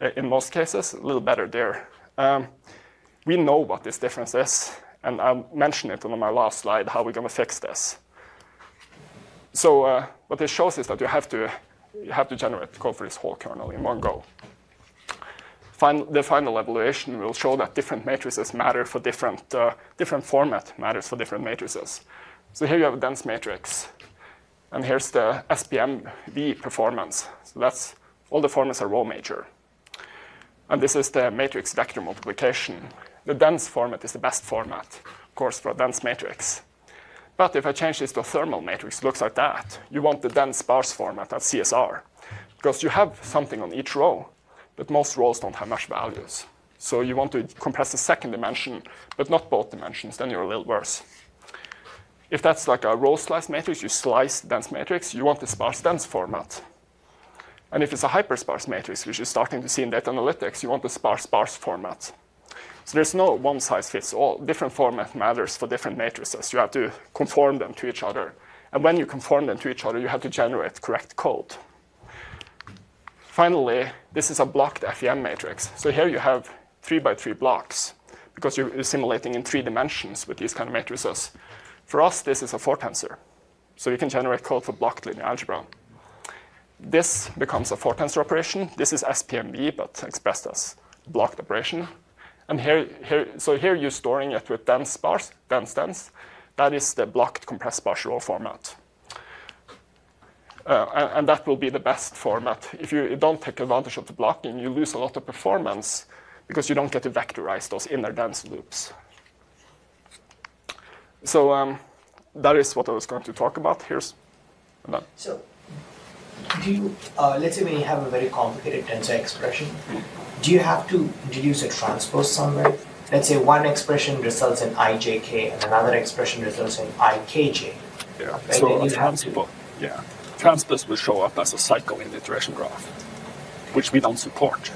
uh, in most cases, a little better there. Um, we know what this difference is, and I'll mention it on my last slide, how we're going to fix this. So uh, what this shows is that you have to, you have to generate code for this whole kernel in one go. Final, the final evaluation will show that different matrices matter for different, uh, different format matters for different matrices. So here you have a dense matrix. And here's the S P M V performance. So that's all the formats are row major. And this is the matrix vector multiplication. The dense format is the best format, of course, for a dense matrix. But if I change this to a thermal matrix, it looks like that. You want the dense sparse format, that's C S R. Because you have something on each row, but most rows don't have much values. So you want to compress the second dimension, but not both dimensions, then you're a little worse. If that's like a row slice matrix, you slice dense matrix, you want the sparse dense format. And if it's a hypersparse matrix, which you're starting to see in data analytics, you want the sparse sparse format. So there's no one size fits all. Different format matters for different matrices. You have to conform them to each other. And when you conform them to each other, you have to generate correct code. Finally, this is a blocked F E M matrix. So here you have three by three blocks, because you're simulating in three dimensions with these kind of matrices. For us, this is a four tensor. So you can generate code for blocked linear algebra. This becomes a four tensor operation. This is S P M V, but expressed as blocked operation. And here, here, so here you're storing it with dense sparse, dense dense. That is the blocked compressed sparse row format. Uh, and, and that will be the best format. If you don't take advantage of the blocking, you lose a lot of performance because you don't get to vectorize those inner dense loops. So um, that is what I was going to talk about. Here's that. So do you, uh, let's say when you have a very complicated tensor expression, do you have to deduce a transpose somewhere? Let's say one expression results in I J K and another expression results in I K J. Yeah, right? So a transpose, yeah. transpose will show up as a cycle in the iteration graph, which we don't support.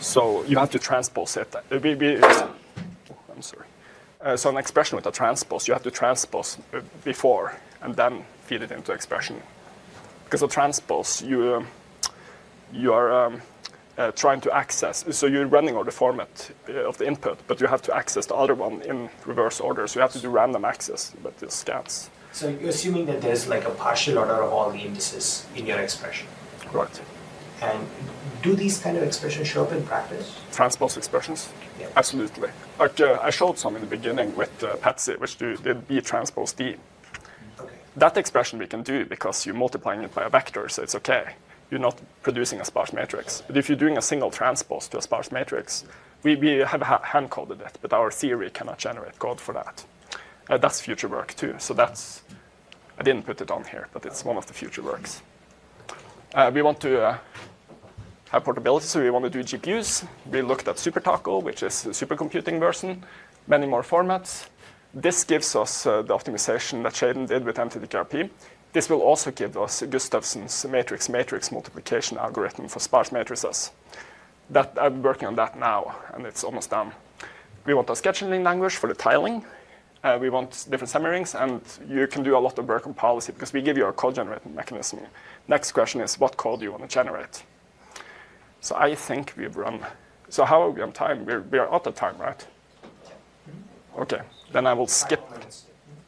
So you have to transpose it. We, we, I'm sorry. Uh, so an expression with a transpose, you have to transpose before and then feed it into expression. Because of transpose, you, um, you are um, uh, trying to access. So you're running all the format of the input, but you have to access the other one in reverse order. So you have to do random access, but it scans. So you're assuming that there's like a partial order of all the indices in your expression. Right. And do these kind of expressions show up in practice? Transpose expressions? Yeah. Absolutely. Like, uh, I showed some in the beginning with uh, Petsy, which do, did B transpose D. Okay. That expression we can do because you're multiplying it by a vector, so it's OK. You're not producing a sparse matrix. But if you're doing a single transpose to a sparse matrix, we, we have ha hand-coded it, but our theory cannot generate code for that. Uh, that's future work, too. So that's, I didn't put it on here, but it's one of the future works. Uh, we want to... Uh, have portability, so we want to do G P Us. We looked at SuperTACO, which is the supercomputing version, many more formats. This gives us uh, the optimization that Shaden did with M T T K R P. This will also give us Gustafson's matrix-matrix multiplication algorithm for sparse matrices. That, I'm working on that now, and it's almost done. We want a scheduling language for the tiling. Uh, we want different summarings, and you can do a lot of work on policy because we give you a code generating mechanism. Next question is, what code do you want to generate? So I think we've run. So how are we on time? We're, we are out of time, right? OK, then I will skip.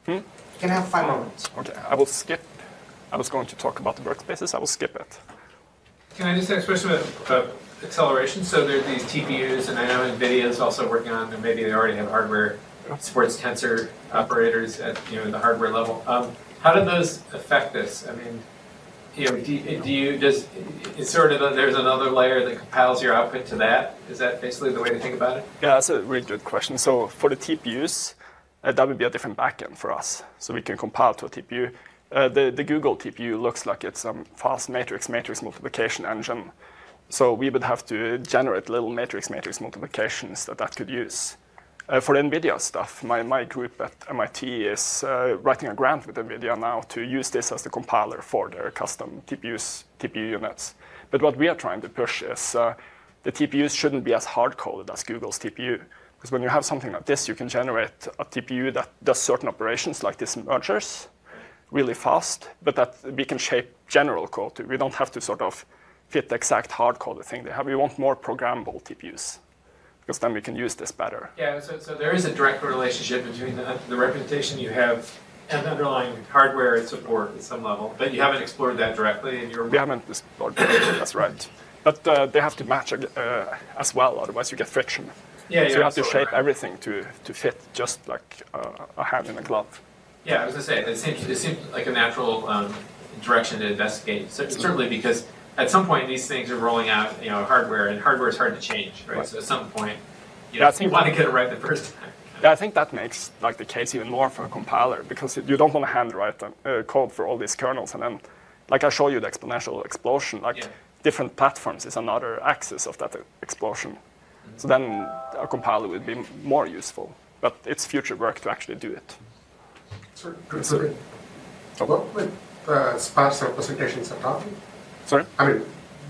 Hmm? You can have five moments. OK, I will skip. I was going to talk about the workspaces. I will skip it. Can I just ask a question about acceleration? So there are these T P Us, and I know NVIDIA is also working on, and maybe they already have hardware that supports tensor operators at you know the hardware level. Um, how do those affect this? I mean. You know, do, do you just, it's sort of, a, there's another layer that compiles your output to that? Is that basically the way to think about it? Yeah, that's a really good question. So for the T P Us, uh, that would be a different backend for us. So we can compile to a T P U. Uh, the, the Google T P U looks like it's a fast matrix, matrix multiplication engine. So we would have to generate little matrix, matrix multiplications that that could use. Uh, for NVIDIA stuff, my, my group at M I T is uh, writing a grant with NVIDIA now to use this as the compiler for their custom T P Us, T P U units. But what we are trying to push is uh, the T P Us shouldn't be as hard-coded as Google's T P U. Because when you have something like this, you can generate a T P U that does certain operations like these mergers really fast, but that we can shape general code to. We don't have to sort of fit the exact hard-coded thing they have. We want more programmable T P Us. Because then we can use this better. Yeah, so, so there is a direct relationship between the, the representation you have and the underlying hardware support at some level, but you haven't explored that directly in your work. We haven't explored that, that's right. But uh, they have to match uh, as well, otherwise you get friction. Yeah, so yeah, you have to shape right. everything to, to fit just like uh, a hand in a glove. Yeah, I was going to say, it seems, it seems like a natural um, direction to investigate, so, certainly because at some point, these things are rolling out, you know, hardware, and hardware is hard to change, right? right. So at some point, you, know, yeah, I think you want to get it right the first time. Yeah, I think that makes like the case even more for a compiler, because you don't want to handwrite uh, code for all these kernels, and then, like I show you the exponential explosion, like yeah. different platforms is another axis of that explosion. Mm-hmm. So then a compiler would be more useful, but it's future work to actually do it. So considering oh. work with uh, sparse representations at all? Sorry? I mean,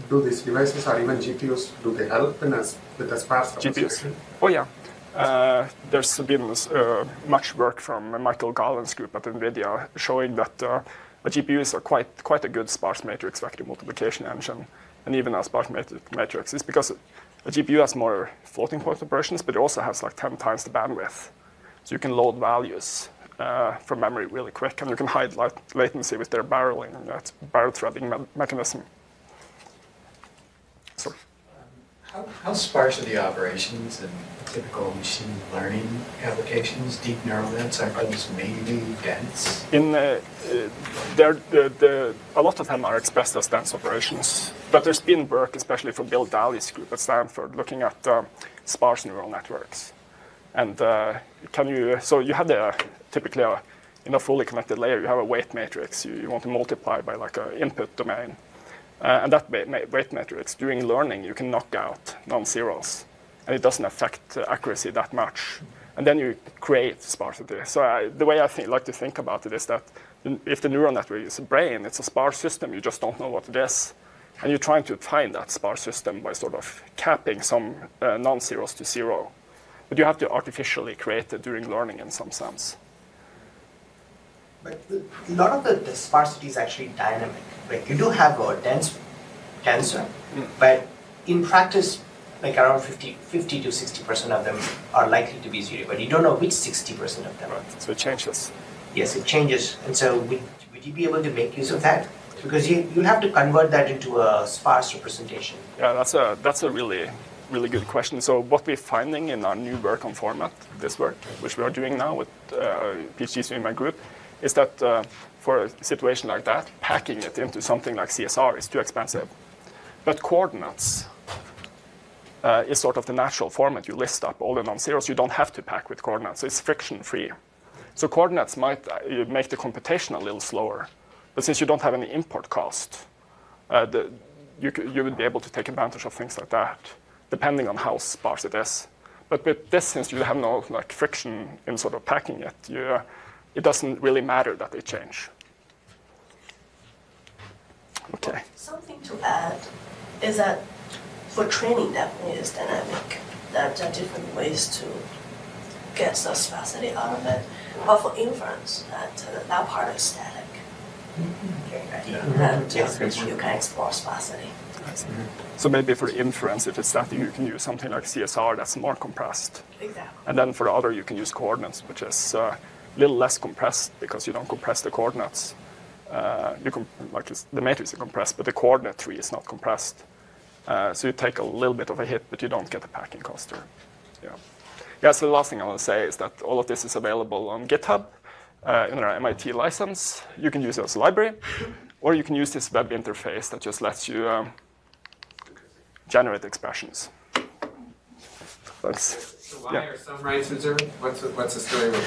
do these devices or even G P Us, do they help in us with a sparse representation? G P Us? Oh, yeah. Uh, there's been uh, much work from Michael Garland's group at NVIDIA showing that uh, the G P Us are quite, quite a good sparse matrix vector multiplication engine, and even a sparse matrix. It's because a G P U has more floating point operations, but it also has like ten times the bandwidth. So you can load values uh, from memory really quick, and you can hide lat latency with their barreling, and that barrel threading me mechanism. Sorry. How, how sparse are the operations in typical machine learning applications? Deep neural nets, are those mainly dense? In uh, uh, they're, they're, they're, a lot of them are expressed as dense operations. But there's been work, especially from Bill Daly's group at Stanford, looking at uh, sparse neural networks. And uh, can you? So you have the typically a, in a fully connected layer, you have a weight matrix. You, you want to multiply by like an input domain. Uh, and that weight matrix, during learning, you can knock out non-zeros. And it doesn't affect uh, accuracy that much. And then you create sparsity. So I, the way I think, like to think about it is that if the neural network is a brain, it's a sparse system. You just don't know what it is. And you're trying to find that sparse system by sort of capping some uh, non-zeros to zero. But you have to artificially create it during learning in some sense. But a lot of the, the sparsity is actually dynamic. Like you do have a dense tensor, mm. but in practice, like around fifty to sixty percent of them are likely to be zero, but you don't know which sixty percent of them are. Right. So it changes. Yes, it changes. And so would, would you be able to make use of that? Because you, you'll have to convert that into a sparse representation. Yeah, that's a, that's a really, really good question. So what we're finding in our new work on format, this work, which we are doing now with uh, PhDs in my group, is that uh, for a situation like that, packing it into something like C S R is too expensive. But coordinates uh, is sort of the natural format. You list up all the non-zeros. You don't have to pack with coordinates. It's friction-free. So coordinates might make the computation a little slower. But since you don't have any import cost, uh, the, you, you would be able to take advantage of things like that, depending on how sparse it is. But with this, since you have no like, friction in sort of packing it, you, uh, it doesn't really matter that they change. Okay. Something to add is that for training, definitely is dynamic. There are different ways to get the sparsity out of it. But for inference, that, uh, that part is static. Mm-hmm. Yeah. And yeah. Yeah. You can explore sparsity. Mm-hmm. So maybe for inference, if it's static, you can use something like C S R that's more compressed. Exactly. And then for the other, you can use coordinates, which is a uh, little less compressed because you don't compress the coordinates. Uh, you comp like it's, the matrix is compressed, but the coordinate tree is not compressed. Uh, so you take a little bit of a hit, but you don't get the packing cost. Yeah. Yeah. So the last thing I want to say is that all of this is available on GitHub. Uh, in our M I T license, you can use it as a library, or you can use this web interface that just lets you um, generate expressions. Thanks. So why yeah. are some rights reserved? What's, what's the story with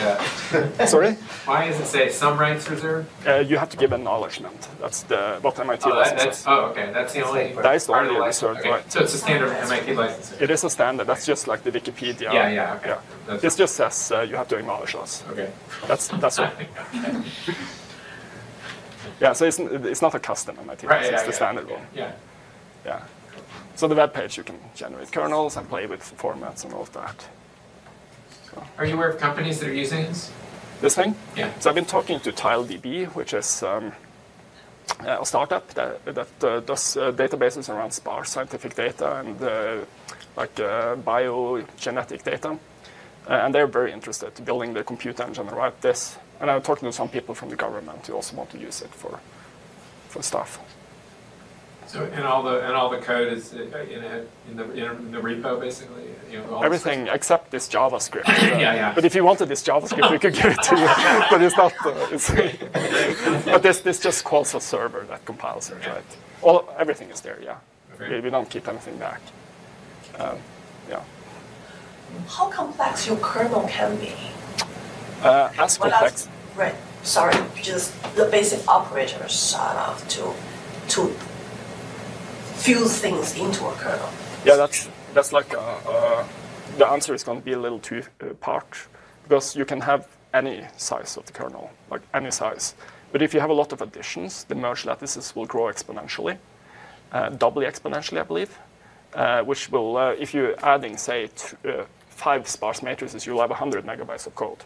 that? Sorry? Why does it say some rights reserved? Uh, you have to give acknowledgement. That's the, what M I T oh, license that, is. Oh, okay. That's the only That is the only reserved okay. right. So it's a standard M I T license. It is a standard. That's just like the Wikipedia. Yeah, yeah, okay. Yeah. This just says uh, you have to acknowledge us. Okay. That's, that's all. Yeah, so it's, it's not a custom M I T right, license. Yeah, it's yeah, the standard yeah. one. Yeah. Yeah. So the web page, you can generate kernels and play with formats and all of that. So. Are you aware of companies that are using this? This thing? Yeah. So I've been talking to TileDB, which is um, a startup that, that uh, does uh, databases around sparse scientific data and uh, like uh, biogenetic data. Uh, and they're very interested in building the compute engine around this. And I'm talking to some people from the government who also want to use it for, for stuff. So and all the and all the code is in a, in the in the repo basically. You know, all everything except this JavaScript. Uh, yeah, yeah. But if you wanted this JavaScript, we could give it to you. But it's not. Uh, it's but this this just calls a server that compiles it, okay. right? All everything is there. Yeah. Okay. We, we don't keep anything back. Um, yeah. How complex your kernel can be? Uh, as well, complex. As, right. Sorry, just the basic operators sort of to to. few things into a kernel. Yeah, that's that's like a, uh, the answer is going to be a little two uh, part because you can have any size of the kernel, like any size. But if you have a lot of additions, the merge lattices will grow exponentially, uh, doubly exponentially, I believe, uh, which will, uh, if you're adding, say, two, uh, five sparse matrices, you'll have one hundred megabytes of code.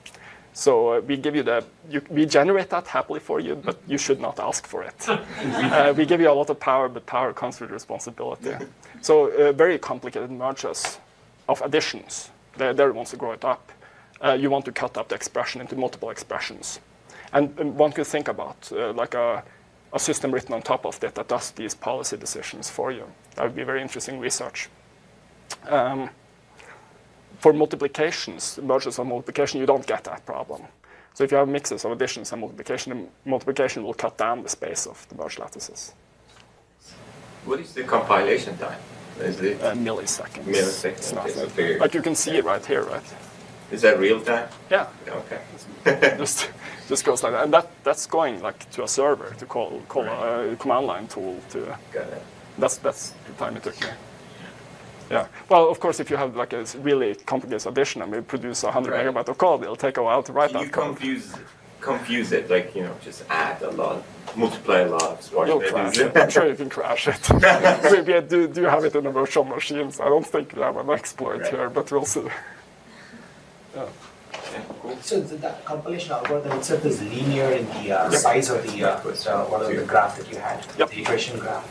So uh, we give you the, you, we generate that happily for you, but you should not ask for it. uh, we give you a lot of power, but power comes with responsibility. So uh, very complicated merges of additions. There, there wants to grow it up. Uh, you want to cut up the expression into multiple expressions. And, and one could think about uh, like a, a system written on top of that that does these policy decisions for you. That would be very interesting research. Um, For multiplications, merges of multiplication, you don't get that problem. So if you have mixes of additions and multiplication, multiplication will cut down the space of the merge lattices. What is the compilation time? Is it uh, milliseconds? Milliseconds. Okay, so very, like you can see yeah. it right here, right? Is that real time? Yeah. Okay. just, just goes like that, and that that's going like to a server to call call right. a command line tool to. Got it. That's that's the time it took me. Yeah. Well, of course, if you have like a really complicated addition and we produce one hundred right. megabyte of code, it'll take a while to write Can that you code. Confuse, confuse it, like, you know, just add a lot, multiply a lot. You'll crash it. I'm sure you can crash it. We do, do have it in a virtual machine, so I don't think we have an exploit right. here, but we'll see. Yeah. Yeah, cool. So that compilation algorithm itself is linear in the uh, yep. size of the, uh, uh, what of the graph that you had, yep. the equation graph.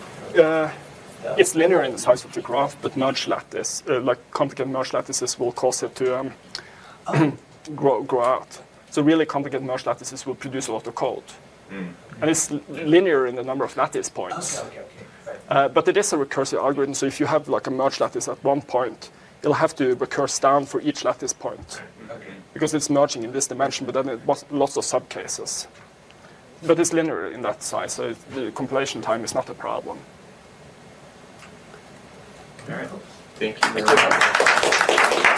Uh, Yeah. It's linear in the size of the graph, but merge lattice, uh, like complicated merge lattices, will cause it to um, oh. grow, grow out. So really complicated merge lattices will produce a lot of code. Mm. And it's linear in the number of lattice points. Okay, okay, okay. Right. Uh, but it is a recursive algorithm, so if you have like a merge lattice at one point, it'll have to recurse down for each lattice point. Okay. Because it's merging in this dimension, but then it was lots of subcases. But it's linear in that size, so it, the compilation time is not a problem. All right. Thank you very much.